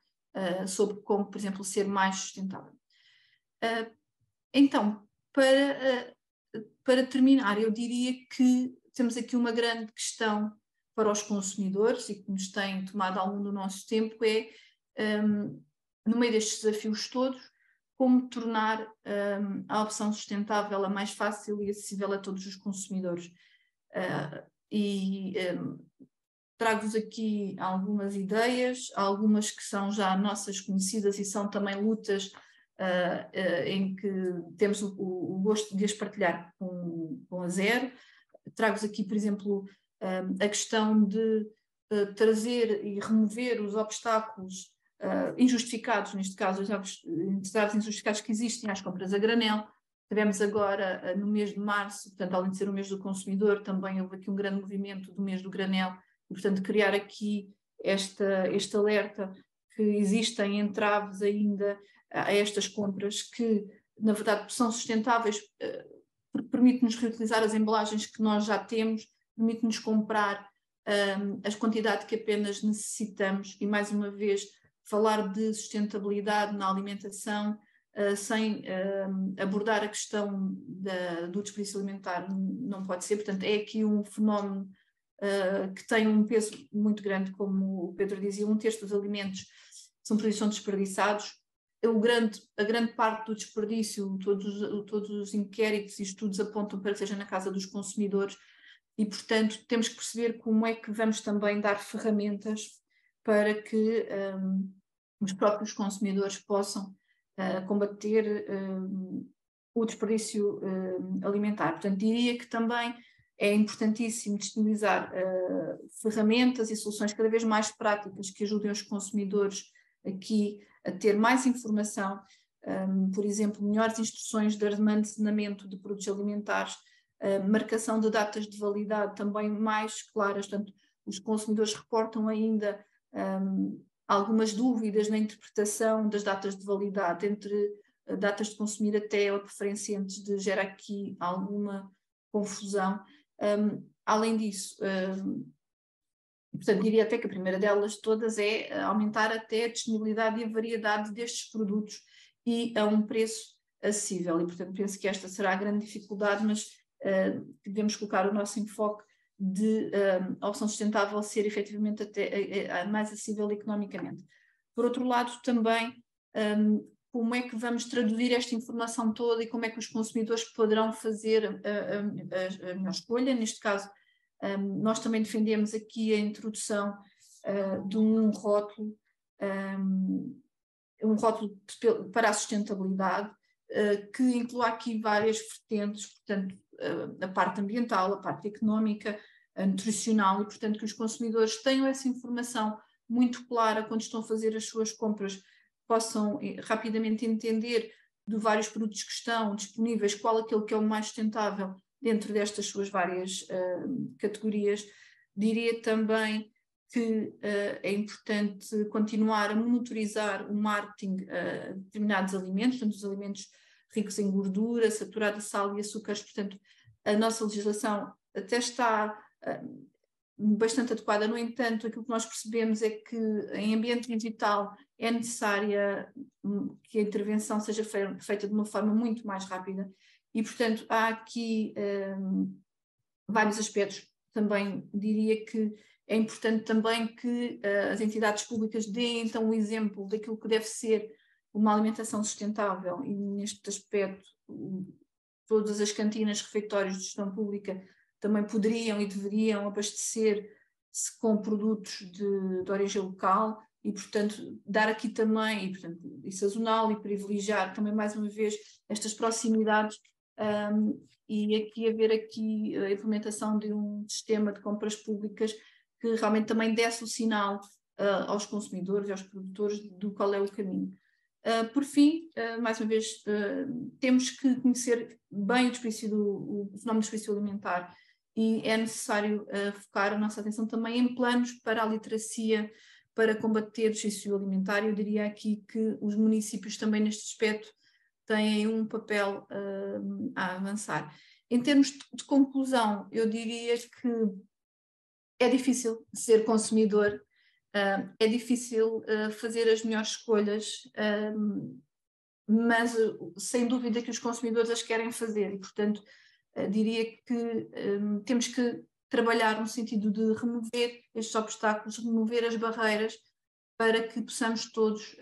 sobre como, por exemplo, ser mais sustentável. Então, para terminar, eu diria que temos aqui uma grande questão para os consumidores e que nos tem tomado ao longo do nosso tempo, é no meio destes desafios todos, como tornar a opção sustentável a mais fácil e acessível a todos os consumidores. Trago-vos aqui algumas ideias, algumas que são já nossas conhecidas e são também lutas em que temos o gosto de as partilhar com a Zero. Trago-vos aqui, por exemplo, a questão de trazer e remover os obstáculos injustificados, neste caso os entraves injustificados que existem às compras a granel. Tivemos agora no mês de março, portanto, além de ser o mês do consumidor, também houve aqui um grande movimento do mês do granel, e portanto criar aqui este alerta que existem entraves ainda a estas compras que na verdade são sustentáveis, porque permite-nos reutilizar as embalagens que nós já temos, permite-nos comprar as quantidades que apenas necessitamos e, mais uma vez, falar de sustentabilidade na alimentação sem abordar a questão do desperdício alimentar não pode ser. Portanto, é aqui um fenómeno que tem um peso muito grande, como o Pedro dizia, 1/3 dos alimentos são desperdiçados. A grande parte do desperdício, todos os inquéritos e estudos apontam para que seja na casa dos consumidores e, portanto, temos que perceber como é que vamos também dar ferramentas para que os próprios consumidores possam combater o desperdício alimentar. Portanto, diria que também é importantíssimo disponibilizar ferramentas e soluções cada vez mais práticas que ajudem os consumidores aqui a ter mais informação, por exemplo, melhores instruções de armazenamento de produtos alimentares, marcação de datas de validade também mais claras. Portanto, os consumidores reportam ainda algumas dúvidas na interpretação das datas de validade, entre datas de consumir até ou preferencientes, de gerar aqui alguma confusão. Além disso, portanto, diria até que a primeira delas todas é aumentar até a disponibilidade e a variedade destes produtos e a um preço acessível. E, portanto, penso que esta será a grande dificuldade, mas devemos colocar o nosso enfoque de a opção sustentável ser efetivamente até a mais acessível economicamente. Por outro lado, também como é que vamos traduzir esta informação toda e como é que os consumidores poderão fazer a melhor escolha. Neste caso, nós também defendemos aqui a introdução de um rótulo, para a sustentabilidade, que inclua aqui várias vertentes, portanto, a parte ambiental, a parte económica, a nutricional, e portanto que os consumidores tenham essa informação muito clara quando estão a fazer as suas compras, possam rapidamente entender de vários produtos que estão disponíveis qual aquele que é o mais sustentável dentro destas suas várias categorias. Diria também que é importante continuar a monitorizar o marketing a determinados alimentos, portanto os alimentos ricos em gordura, saturada, sal e açúcares. Portanto, a nossa legislação até está bastante adequada. No entanto, aquilo que nós percebemos é que em ambiente digital é necessária que a intervenção seja feita de uma forma muito mais rápida e, portanto, há aqui vários aspectos. Também diria que é importante também que as entidades públicas deem então o exemplo daquilo que deve ser uma alimentação sustentável, e neste aspecto todas as cantinas, refeitórios de gestão pública também poderiam e deveriam abastecer-se com produtos de origem local e, portanto, dar aqui também, e sazonal, e privilegiar também mais uma vez estas proximidades e aqui haver aqui a implementação de um sistema de compras públicas que realmente também desse o sinal aos consumidores e aos produtores do qual é o caminho. Por fim, mais uma vez, temos que conhecer bem o fenómeno do desperdício alimentar e é necessário focar a nossa atenção também em planos para a literacia, para combater o desperdício alimentar. Eu diria aqui que os municípios também neste aspecto têm um papel a avançar. Em termos de conclusão, eu diria que é difícil ser consumidor, é difícil fazer as melhores escolhas, mas sem dúvida que os consumidores as querem fazer e, portanto, diria que temos que trabalhar no sentido de remover estes obstáculos, remover as barreiras para que possamos todos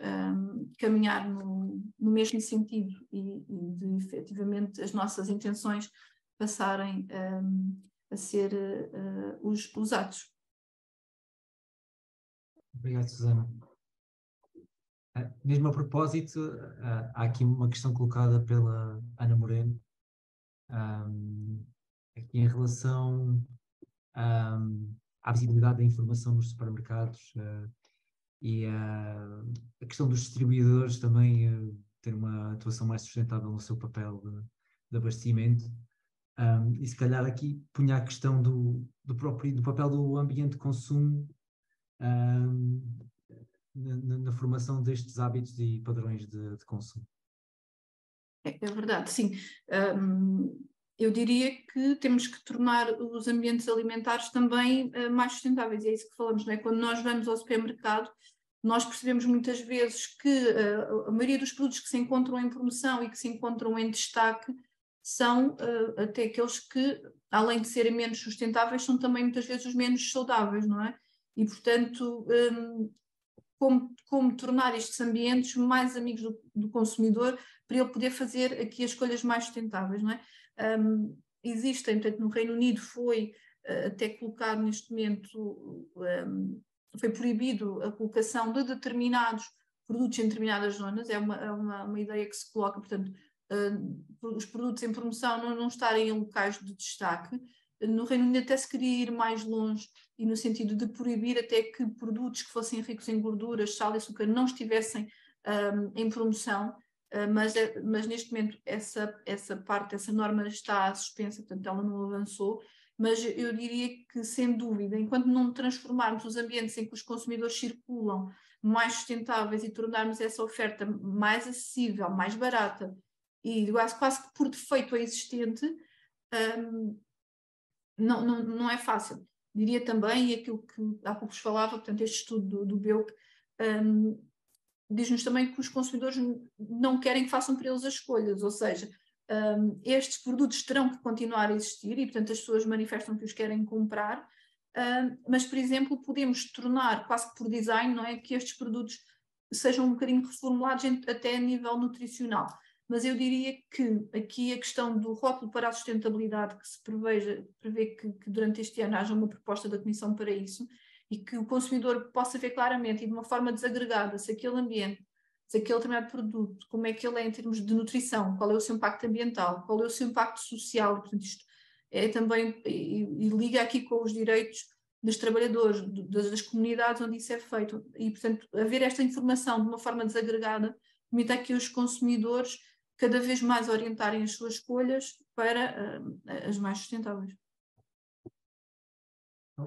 caminhar no mesmo sentido e de efetivamente as nossas intenções passarem a ser os atos. Obrigado, Susana. Mesmo a propósito, há aqui uma questão colocada pela Ana Moreno, aqui em relação à visibilidade da informação nos supermercados e a questão dos distribuidores também ter uma atuação mais sustentável no seu papel de abastecimento. E se calhar aqui punha a questão do papel do ambiente de consumo na formação destes hábitos e padrões de consumo. É verdade, sim. Eu diria que temos que tornar os ambientes alimentares também mais sustentáveis, e é isso que falamos, não é? Quando nós vamos ao supermercado, nós percebemos muitas vezes que a maioria dos produtos que se encontram em promoção e que se encontram em destaque são até aqueles que, além de serem menos sustentáveis, são também muitas vezes os menos saudáveis, não é? E, portanto, como tornar estes ambientes mais amigos do consumidor para ele poder fazer aqui as escolhas mais sustentáveis, não é? Existem, portanto, no Reino Unido foi até colocado neste momento, foi proibido a colocação de determinados produtos em determinadas zonas, é uma ideia que se coloca, portanto, os produtos em promoção não estarem em locais de destaque. No Reino Unido até se queria ir mais longe e no sentido de proibir até que produtos que fossem ricos em gorduras, sal e açúcar não estivessem em promoção, mas neste momento essa parte, essa norma está suspensa, portanto ela não avançou, mas eu diria que sem dúvida, enquanto não transformarmos os ambientes em que os consumidores circulam mais sustentáveis e tornarmos essa oferta mais acessível, mais barata e quase que por defeito existente, não é fácil. Diria também, e aquilo que há pouco falava, portanto, este estudo do BEUC diz-nos também que os consumidores não querem que façam para eles as escolhas, ou seja, estes produtos terão que continuar a existir e, portanto, as pessoas manifestam que os querem comprar, mas, por exemplo, podemos tornar, quase que por design, não é, que estes produtos sejam um bocadinho reformulados até a nível nutricional. Mas eu diria que aqui a questão do rótulo para a sustentabilidade, que se prevê que durante este ano haja uma proposta da Comissão para isso e que o consumidor possa ver claramente e de uma forma desagregada se aquele ambiente, se aquele determinado produto, como é que ele é em termos de nutrição, qual é o seu impacto ambiental, qual é o seu impacto social, portanto isto é também, e liga aqui com os direitos dos trabalhadores, das comunidades onde isso é feito, e portanto haver esta informação de uma forma desagregada permite a que os consumidores cada vez mais orientarem as suas escolhas para as mais sustentáveis.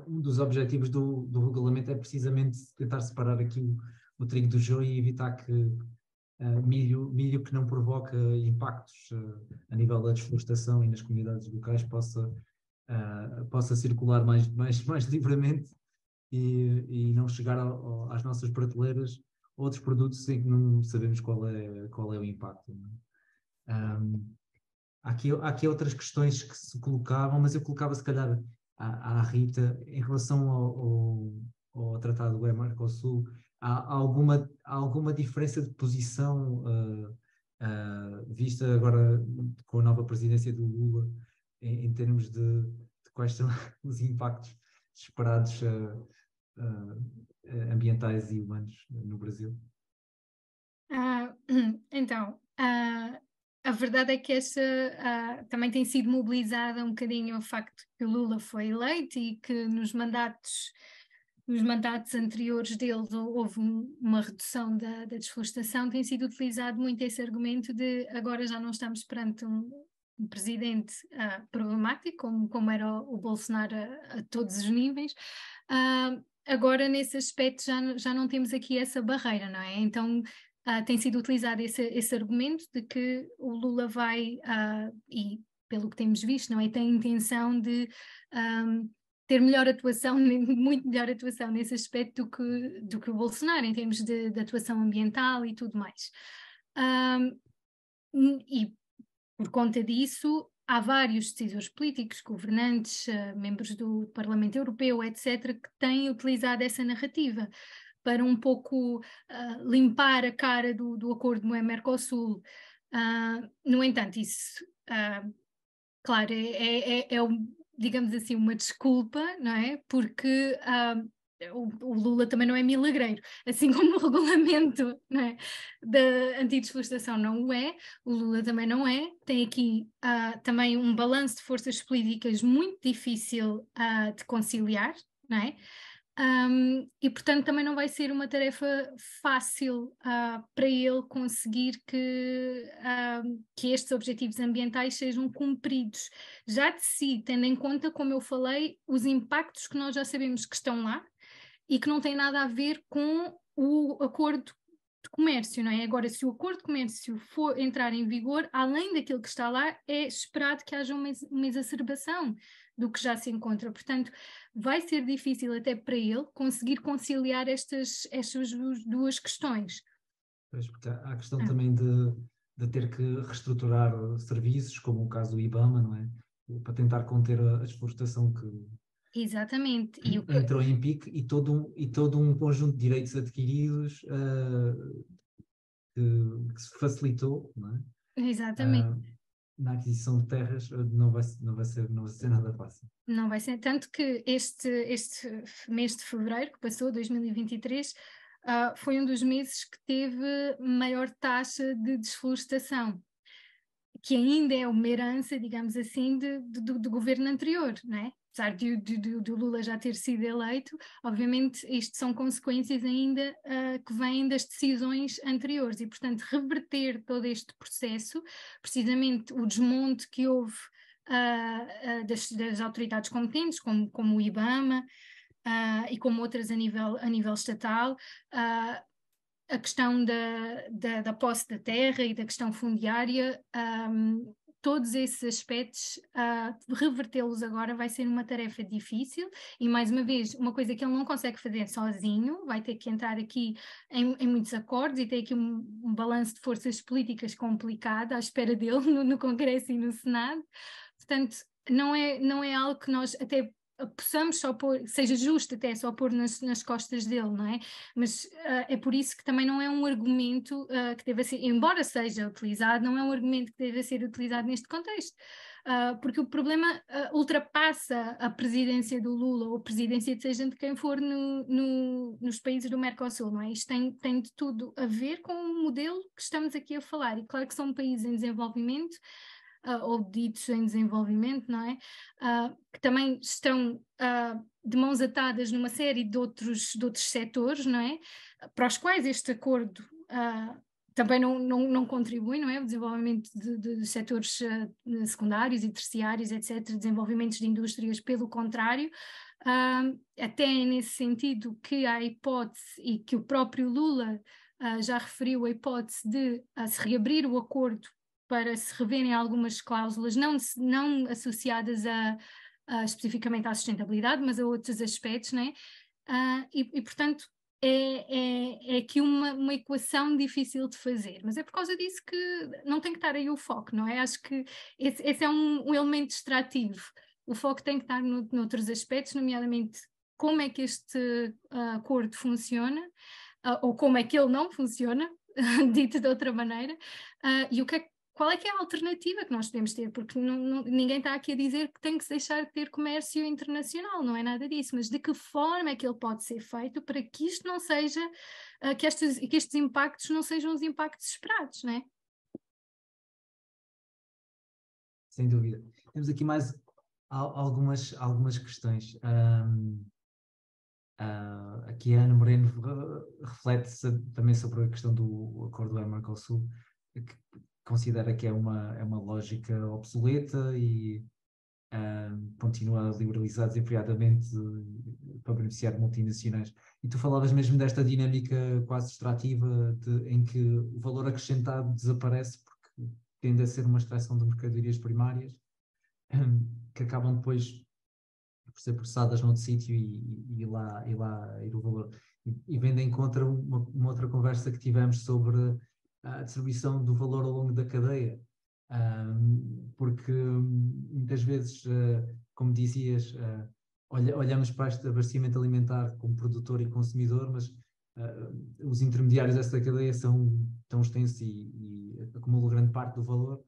Um dos objetivos do regulamento é precisamente tentar separar aqui o trigo do joio e evitar que milho que não provoca impactos a nível da desflorestação e nas comunidades locais possa circular mais livremente e não chegar às nossas prateleiras outros produtos em que não sabemos qual é o impacto, não é? Há aqui outras questões que se colocavam, mas eu colocava se calhar à Rita em relação ao Tratado do UE-Mercosul. Há alguma diferença de posição vista agora com a nova presidência do Lula em termos de quais são os impactos esperados ambientais e humanos no Brasil? A verdade é que esta também tem sido mobilizada um bocadinho ao facto que o Lula foi eleito e que nos mandatos anteriores dele houve uma redução da desflorestação. Tem sido utilizado muito esse argumento de agora já não estamos perante um presidente problemático, como era o Bolsonaro a todos os níveis. Agora, nesse aspecto, já não temos aqui essa barreira, não é? Então, tem sido utilizado esse argumento de que o Lula vai, e pelo que temos visto, não é? Tem a intenção de ter muito melhor atuação nesse aspecto do que o Bolsonaro, em termos de atuação ambiental e tudo mais. E por conta disso, há vários decisores políticos, governantes, membros do Parlamento Europeu, etc., que têm utilizado essa narrativa. para um pouco limpar a cara do acordo UE-Mercosul. No entanto, isso, claro, digamos assim, uma desculpa, não é? Porque o Lula também não é milagreiro, assim como o regulamento, não é, da antidesflorestação não o é, o Lula também não é. Tem aqui também um balanço de forças políticas muito difícil de conciliar, não é? E portanto também não vai ser uma tarefa fácil para ele conseguir que estes objetivos ambientais sejam cumpridos, já de si, tendo em conta, como eu falei, os impactos que nós já sabemos que estão lá e que não têm nada a ver com o acordo de comércio, não é? Agora, se o acordo de comércio for entrar em vigor, além daquilo que está lá, é esperado que haja uma exacerbação do que já se encontra. Portanto, vai ser difícil até para ele conseguir conciliar estas duas questões. Pois, porque há a questão também de ter que reestruturar serviços, como o caso do IBAMA, não é? Para tentar conter a desflorestação que, exatamente, e o que entrou em pique, e todo um conjunto de direitos adquiridos que se facilitou, não é? Exatamente. Na aquisição de terras não vai ser nada fácil. Não vai ser, tanto que este mês de fevereiro que passou, 2023, foi um dos meses que teve maior taxa de desflorestação, que ainda é uma herança, digamos assim, do governo anterior, não é? Apesar de Lula já ter sido eleito, obviamente isto são consequências ainda que vêm das decisões anteriores e, portanto, reverter todo este processo, precisamente o desmonte que houve das autoridades competentes, como o IBAMA e como outras a nível estatal, a questão da posse da terra e da questão fundiária, todos esses aspectos, revertê-los agora vai ser uma tarefa difícil e, mais uma vez, uma coisa que ele não consegue fazer sozinho, vai ter que entrar aqui em muitos acordos e ter aqui um balanço de forças políticas complicado à espera dele no Congresso e no Senado. Portanto, não é algo que nós até possamos só pôr, seja justo até só pôr nas costas dele, não é? Mas é por isso que também não é um argumento que deva ser, embora seja utilizado, não é um argumento que deva ser utilizado neste contexto, porque o problema ultrapassa a presidência do Lula ou a presidência de seja de quem for nos países do Mercosul, não é? Isto tem de tudo a ver com o modelo que estamos aqui a falar, e claro que são países em desenvolvimento, ou ditos em desenvolvimento, não é? Que também estão de mãos atadas numa série de outros setores, não é? Para os quais este acordo também não contribui, não é? O desenvolvimento de setores secundários e terciários, etc., desenvolvimentos de indústrias, pelo contrário, até nesse sentido que há a hipótese, e que o próprio Lula já referiu, a hipótese de se reabrir o acordo para se reverem algumas cláusulas não associadas especificamente à sustentabilidade, mas a outros aspectos, não é? E portanto, é aqui uma equação difícil de fazer, mas é por causa disso que não tem que estar aí o foco, não é? Acho que esse é um elemento extrativo. O foco tem que estar noutros aspectos, nomeadamente como é que este acordo funciona, ou como é que ele não funciona, dito de outra maneira, e o que é que qual é que é a alternativa que nós podemos ter? Porque ninguém está aqui a dizer que tem que se deixar de ter comércio internacional, não é nada disso, mas de que forma é que ele pode ser feito para que isto não seja, que estes impactos não sejam os impactos esperados, não é? Sem dúvida. Temos aqui mais algumas questões. Aqui a Ana Moreno reflete-se também sobre a questão do acordo do Mercosul, que considera que é uma lógica obsoleta e continua a liberalizar desenfreadamente para beneficiar multinacionais. E tu falavas mesmo desta dinâmica quase extrativa em que o valor acrescentado desaparece porque tende a ser uma extração de mercadorias primárias que acabam depois por ser processadas noutro sítio e lá ir o valor. E vem contra uma outra conversa que tivemos sobre a distribuição do valor ao longo da cadeia, porque muitas vezes, como dizias, olhamos para este abastecimento alimentar como produtor e consumidor, mas os intermediários dessa cadeia são tão extensos e acumulam grande parte do valor,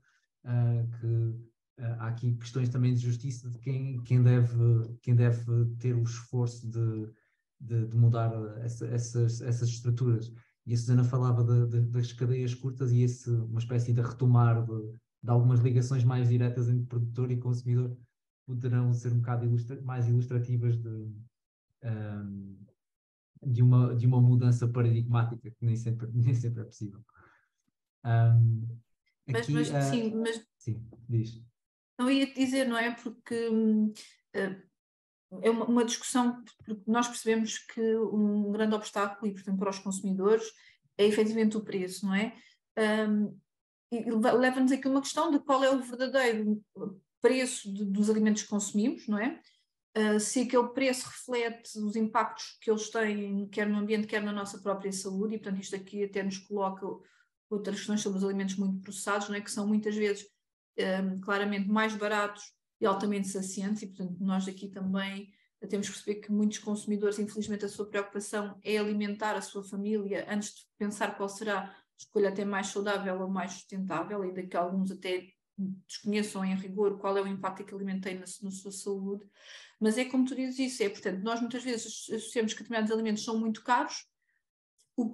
que há aqui questões também de justiça de quem deve ter o esforço de mudar essas estruturas. E a Susana falava das cadeias curtas e uma espécie de retomar de algumas ligações mais diretas entre produtor e consumidor poderão ser um bocado mais ilustrativas de uma mudança paradigmática que nem sempre é possível. Aqui, sim, diz. Não ia dizer, não é? Porque é uma discussão, porque nós percebemos que um grande obstáculo, e portanto para os consumidores, é efetivamente o preço, não é? E leva-nos aqui uma questão de qual é o verdadeiro preço dos alimentos que consumimos, não é? Se aquele preço reflete os impactos que eles têm, quer no ambiente, quer na nossa própria saúde, e portanto isto aqui até nos coloca outras questões sobre os alimentos muito processados, não é? Que são muitas vezes claramente mais baratos e altamente saciantes, e portanto nós aqui também temos que perceber que muitos consumidores, infelizmente, a sua preocupação é alimentar a sua família antes de pensar qual será a escolha até mais saudável ou mais sustentável, e daqui a alguns até desconheçam em rigor qual é o impacto que o alimento tem na sua saúde. Mas é como tu dizes isso, é, portanto, nós muitas vezes associamos que determinados alimentos são muito caros,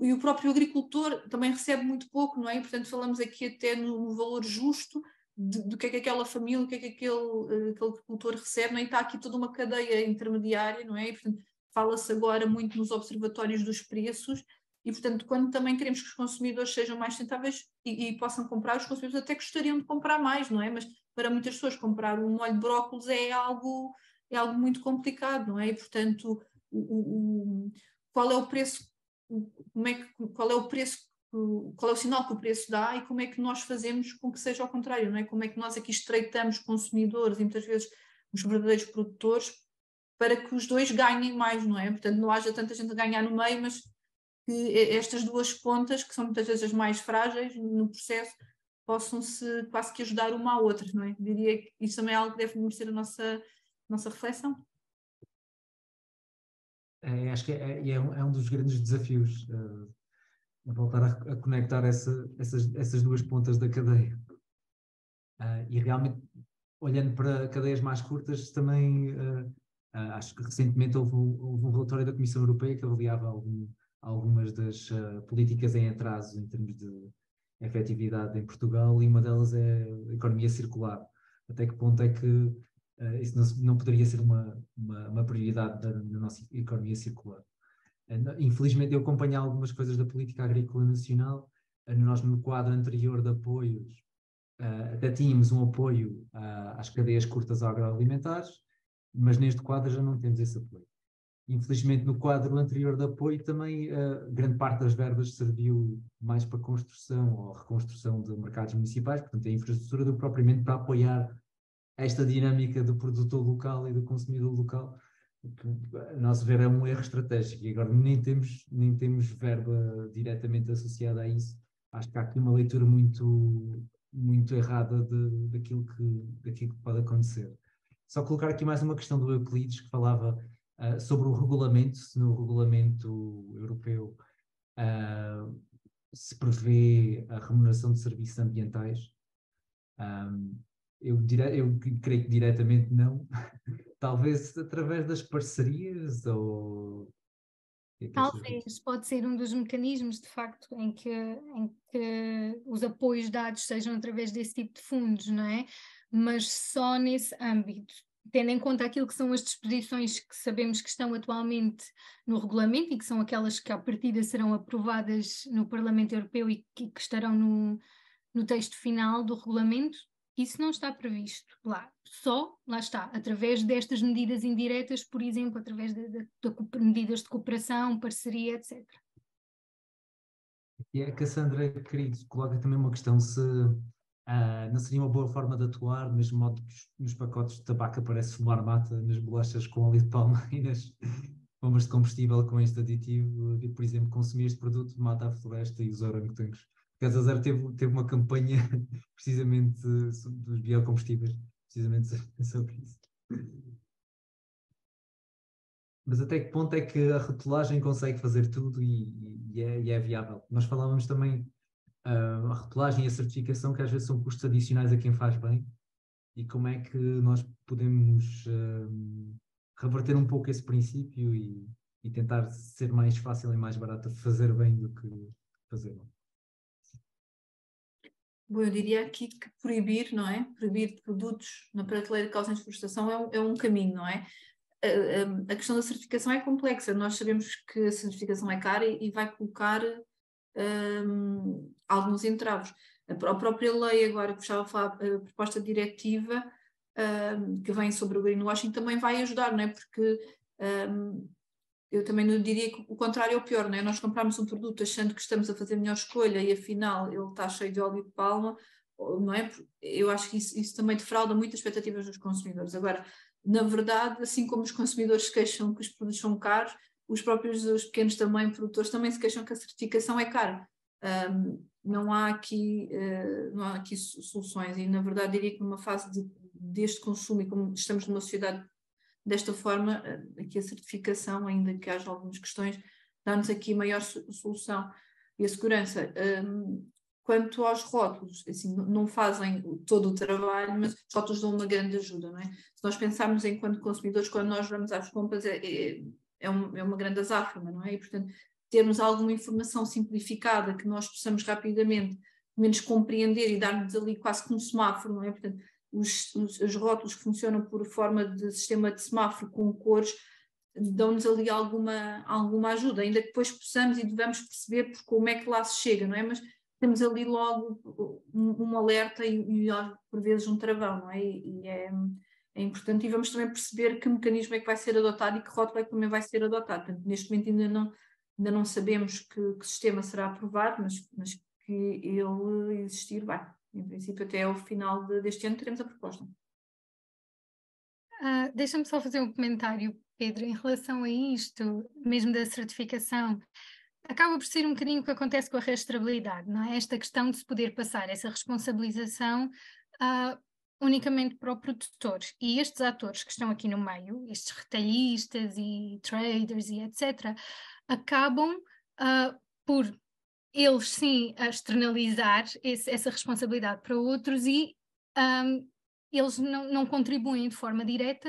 e o próprio agricultor também recebe muito pouco, não é? E, portanto, falamos aqui até no valor justo do que é que aquela família, o que é que aquele agricultor recebe, não é? E está aqui toda uma cadeia intermediária, não é? E, portanto, fala-se agora muito nos observatórios dos preços, e, portanto, quando também queremos que os consumidores sejam mais sustentáveis e possam comprar, os consumidores até gostariam de comprar mais, não é? Mas para muitas pessoas comprar um molho de brócolis é algo muito complicado, não é? E, portanto, qual é o preço, qual é o sinal que o preço dá, e como é que nós fazemos com que seja ao contrário, não é? Como é que nós aqui estreitamos consumidores e muitas vezes os verdadeiros produtores para que os dois ganhem mais, não é? Portanto, não haja tanta gente a ganhar no meio, mas que estas duas pontas, que são muitas vezes as mais frágeis no processo, possam-se quase que ajudar uma à outra, não é? Diria que isso também é algo que deve merecer a nossa reflexão. Acho que é um dos grandes desafios, voltar a conectar essas duas pontas da cadeia. E realmente, olhando para cadeias mais curtas, também acho que recentemente houve um relatório da Comissão Europeia que avaliava algumas das políticas em atraso em termos de efetividade em Portugal, e uma delas é a economia circular. Até que ponto é que isso não poderia ser uma prioridade da nossa economia circular? Infelizmente, eu acompanho algumas coisas da política agrícola nacional. Nós, no quadro anterior de apoios, até tínhamos um apoio às cadeias curtas agroalimentares, mas neste quadro já não temos esse apoio. Infelizmente, no quadro anterior de apoio também, grande parte das verbas serviu mais para construção ou reconstrução de mercados municipais, portanto a infraestrutura, do que propriamente para apoiar esta dinâmica do produtor local e do consumidor local, que a nosso ver é um erro estratégico, e agora nem temos verba diretamente associada a isso. Acho que há aqui uma leitura muito, muito errada daquilo que pode acontecer. Só colocar aqui mais uma questão do Euclides, que falava sobre o regulamento, se no regulamento europeu se prevê a remuneração de serviços ambientais. Eu creio que diretamente não, talvez através das parcerias, ou... Talvez, pode ser um dos mecanismos, de facto, em que os apoios dados sejam através desse tipo de fundos, não é? Mas só nesse âmbito, tendo em conta aquilo que são as disposições que sabemos que estão atualmente no regulamento e que são aquelas que à partida serão aprovadas no Parlamento Europeu e que estarão no texto final do regulamento, isso não está previsto lá. Só, lá está, através destas medidas indiretas, por exemplo, através de medidas de cooperação, parceria, etc. E a Cassandra, querido, coloca também uma questão, se... não seria uma boa forma de atuar, do mesmo modo que nos pacotes de tabaco aparece fumar mata, nas bolachas com óleo de palma e nas bombas de combustível com este aditivo, e, por exemplo, consumir este produto mata a floresta e os orangotangos. Casa Zero teve uma campanha precisamente dos biocombustíveis, precisamente sobre isso. Mas até que ponto é que a rotulagem consegue fazer tudo e é viável? Nós falávamos também a rotulagem e a certificação, que às vezes são custos adicionais a quem faz bem, e como é que nós podemos reverter um pouco esse princípio e tentar ser mais fácil e mais barato fazer bem do que fazer mal. Bom, eu diria aqui que proibir, não é? Proibir produtos na prateleira que causam frustração é um caminho, não é? A questão da certificação é complexa. Nós sabemos que a certificação é cara e vai colocar alguns entraves. A própria lei agora, que estava a falar, a proposta diretiva que vem sobre o greenwashing também vai ajudar, não é? Porque eu também não diria que o contrário é o pior, não é? Nós compramos um produto achando que estamos a fazer a melhor escolha e afinal ele está cheio de óleo de palma, não é? Eu acho que isso também defrauda muito as expectativas dos consumidores. Agora, na verdade, assim como os consumidores se queixam que os produtos são caros, os pequenos também, produtores também se queixam que a certificação é cara. Não há aqui soluções e, na verdade, diria que numa fase deste consumo e como estamos numa sociedade desta forma, aqui a certificação, ainda que haja algumas questões, dá-nos aqui maior solução e a segurança. Quanto aos rótulos, assim, não fazem todo o trabalho, mas os rótulos dão uma grande ajuda, não é? Se nós pensarmos enquanto consumidores, quando nós vamos às compras, é uma grande azáfama, não é? E, portanto, termos alguma informação simplificada que nós possamos rapidamente, pelo menos compreender e dar-nos ali quase como um semáforo, não é? Portanto, os rótulos que funcionam por forma de sistema de semáforo com cores dão-nos ali alguma ajuda, ainda que depois possamos e devamos perceber como é que lá se chega, não é? Mas temos ali logo um alerta e por vezes um travão, não é? E é importante, e vamos também perceber que mecanismo é que vai ser adotado e que rótulo é que também vai ser adotado. Portanto, neste momento ainda não sabemos que sistema será aprovado, mas que ele existir vai. Em princípio, até ao final deste ano teremos a proposta. Deixa-me só fazer um comentário, Pedro, em relação a isto, mesmo da certificação. Acaba por ser um bocadinho o que acontece com a rastreabilidade, não é? Esta questão de se poder passar essa responsabilização unicamente para o produtor. E estes atores que estão aqui no meio, estes retalhistas e traders e etc., acabam por eles sim a externalizar essa responsabilidade para outros e eles não contribuem de forma direta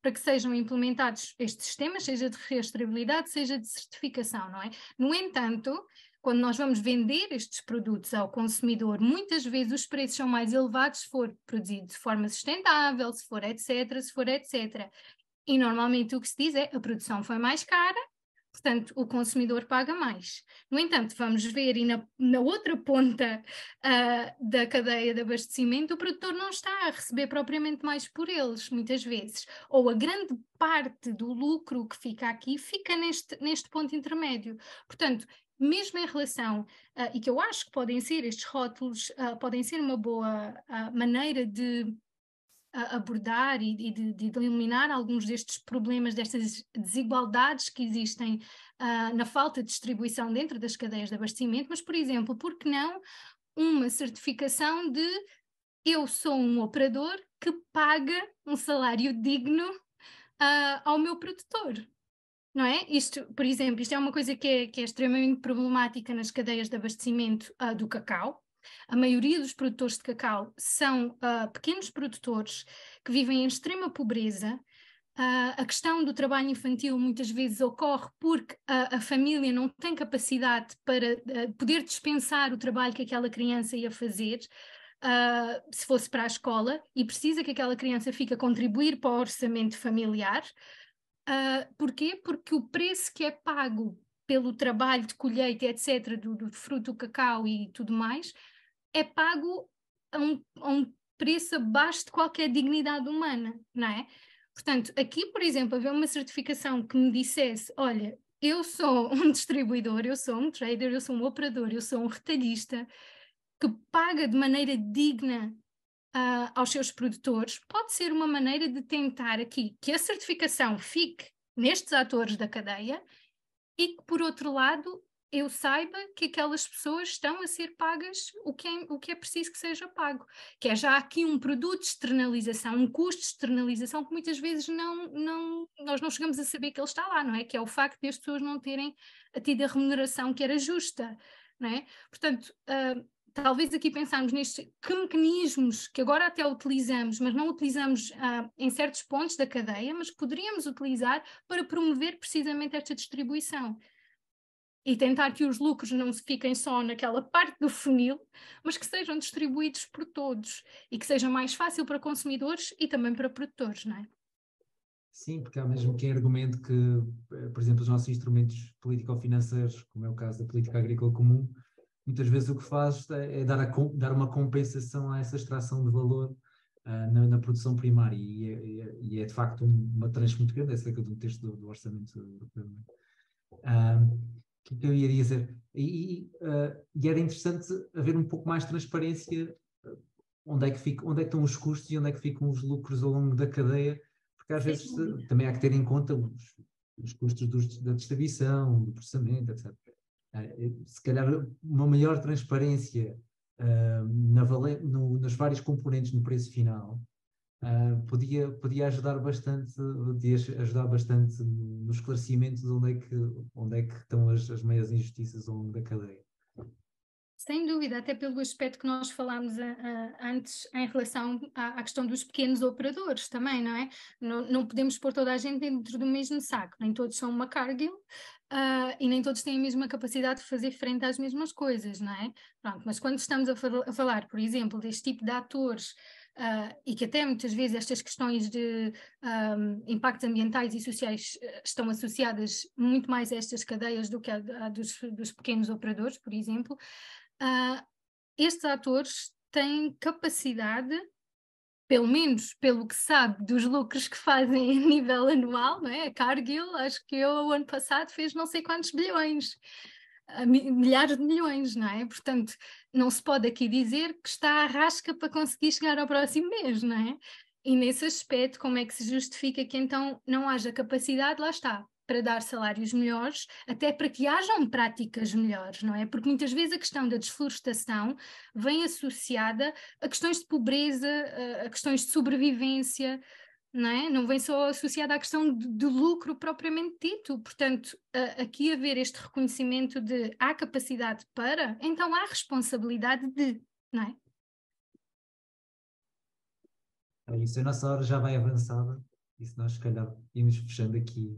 para que sejam implementados estes sistemas, seja de rastreabilidade, seja de certificação, não é? No entanto, quando nós vamos vender estes produtos ao consumidor, muitas vezes os preços são mais elevados se for produzido de forma sustentável, se for etc. E normalmente o que se diz é a produção foi mais cara, portanto o consumidor paga mais. No entanto, vamos ver e na outra ponta da cadeia de abastecimento o produtor não está a receber propriamente mais por eles, muitas vezes. Ou a grande parte do lucro que fica aqui fica neste ponto intermédio. Portanto, mesmo em relação, e que eu acho que podem ser estes rótulos, podem ser uma boa maneira de abordar e de eliminar alguns destes problemas, destas desigualdades que existem na falta de distribuição dentro das cadeias de abastecimento, mas, por exemplo, por que não uma certificação de eu sou um operador que paga um salário digno ao meu produtor? Não é? Isto, por exemplo, isto é uma coisa que é extremamente problemática nas cadeias de abastecimento do cacau. A maioria dos produtores de cacau são pequenos produtores que vivem em extrema pobreza. A questão do trabalho infantil muitas vezes ocorre porque a família não tem capacidade para poder dispensar o trabalho que aquela criança ia fazer se fosse para a escola, e precisa que aquela criança fique a contribuir para o orçamento familiar. Porquê? Porque o preço que é pago pelo trabalho de colheita, etc., do fruto, do cacau e tudo mais, é pago a um preço abaixo de qualquer dignidade humana, não é? Portanto, aqui, por exemplo, haver uma certificação que me dissesse, olha, eu sou um distribuidor, eu sou um trader, eu sou um operador, eu sou um retalhista, que paga de maneira digna aos seus produtores, pode ser uma maneira de tentar aqui que a certificação fique nestes atores da cadeia e que, por outro lado, eu saiba que aquelas pessoas estão a ser pagas o que é preciso que seja pago, que é já aqui um produto de externalização, um custo de externalização que muitas vezes nós não chegamos a saber que ele está lá, não é? Que é o facto de as pessoas não terem tido a remuneração que era justa, não é? Portanto, talvez aqui pensarmos nestes mecanismos que agora até utilizamos, mas não utilizamos em certos pontos da cadeia, mas poderíamos utilizar para promover precisamente esta distribuição. E tentar que os lucros não se fiquem só naquela parte do funil, mas que sejam distribuídos por todos e que seja mais fácil para consumidores e também para produtores, não é? Sim, porque há mesmo quem argumente que, por exemplo, os nossos instrumentos político-financeiros, como é o caso da política agrícola comum, muitas vezes o que faz é dar uma compensação a essa extração de valor na produção primária e é de facto uma tranche muito grande, é cerca de um terço do orçamento europeu. O que eu ia dizer? E era interessante haver um pouco mais de transparência, onde é que estão os custos e onde é que ficam os lucros ao longo da cadeia, porque às vezes também há que ter em conta os custos da distribuição, do processamento, etc. Se calhar uma maior transparência nas várias componentes no preço final podia ajudar bastante, no esclarecimento de onde é que estão as maiores injustiças ao longo da cadeia. Sem dúvida, até pelo aspecto que nós falámos antes em relação à questão dos pequenos operadores também, não é? Não podemos pôr toda a gente dentro do mesmo saco, nem todos são uma Cargill e nem todos têm a mesma capacidade de fazer frente às mesmas coisas, não é? Pronto, mas quando estamos a falar, por exemplo, deste tipo de atores e que até muitas vezes estas questões de impactos ambientais e sociais estão associadas muito mais a estas cadeias do que a dos pequenos operadores, por exemplo, estes atores têm capacidade, pelo menos pelo que sabe dos lucros que fazem a nível anual, não é? A Cargill, acho que o ano passado fez não sei quantos bilhões. Milhares de milhões, não é? Portanto, não se pode aqui dizer que está à rasca para conseguir chegar ao próximo mês, não é? E nesse aspecto, como é que se justifica que então não haja capacidade, lá está, para dar salários melhores, até para que hajam práticas melhores, não é? Porque muitas vezes a questão da desflorestação vem associada a questões de pobreza, a questões de sobrevivência, não é? Não vem só associada à questão do lucro propriamente dito. Portanto, aqui haver este reconhecimento de há capacidade para, então há responsabilidade de, não é? É isso, a nossa hora já vai avançada e se nós, se calhar, íamos fechando aqui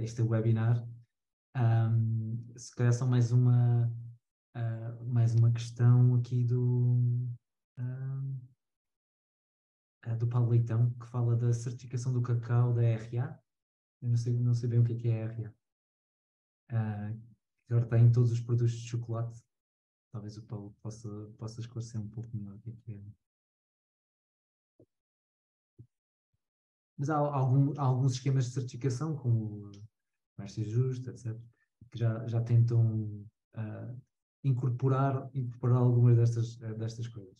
este webinar. Se calhar só mais uma questão aqui do Paulo Leitão, que fala da certificação do cacau da RA. Eu não sei bem o que é a RA. Que agora tem todos os produtos de chocolate. Talvez o Paulo possa esclarecer um pouco melhor o que é. Mas há alguns esquemas de certificação, como o Comércio Justo, etc., que já tentam incorporar algumas destas coisas.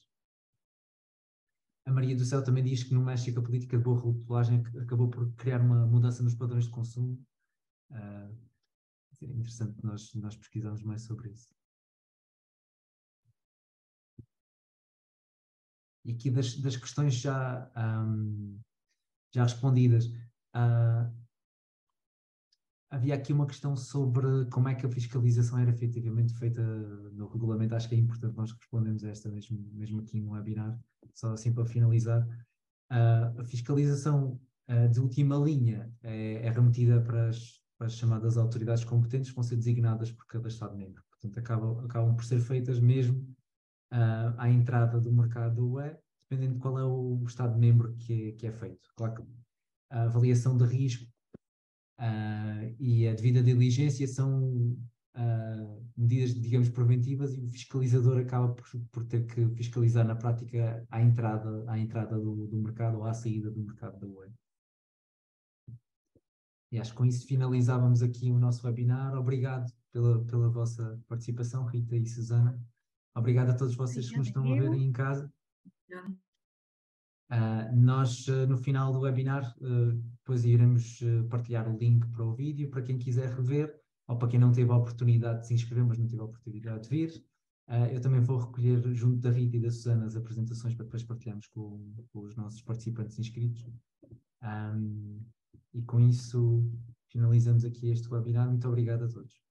A Maria do Céu também diz que no México a política de boa rotulagem acabou por criar uma mudança nos padrões de consumo. É interessante nós pesquisarmos mais sobre isso. E aqui das questões já respondidas, havia aqui uma questão sobre como é que a fiscalização era efetivamente feita no regulamento. Acho que é importante nós respondermos a esta mesmo aqui no webinar, só assim para finalizar. A fiscalização de última linha é remetida para as chamadas autoridades competentes, que vão ser designadas por cada Estado-membro. Portanto, acabam por ser feitas mesmo à entrada do mercado da UE, dependendo de qual é o Estado-membro que é feito. Claro que a avaliação de risco e a devida diligência são medidas, digamos, preventivas, e o fiscalizador acaba por ter que fiscalizar na prática à entrada do mercado ou à saída do mercado da UE. E acho que com isso finalizávamos aqui o nosso webinar. Obrigado pela vossa participação, Rita e Susana. Obrigado a todos vocês que nos estão a ver aí em casa. Nós, no final do webinar, depois iremos partilhar o link para o vídeo, para quem quiser rever, ou para quem não teve a oportunidade de se inscrever, mas não teve a oportunidade de vir. Eu também vou recolher, junto da Rita e da Susana, as apresentações para depois partilharmos com os nossos participantes inscritos. E com isso finalizamos aqui este webinar. Muito obrigado a todos.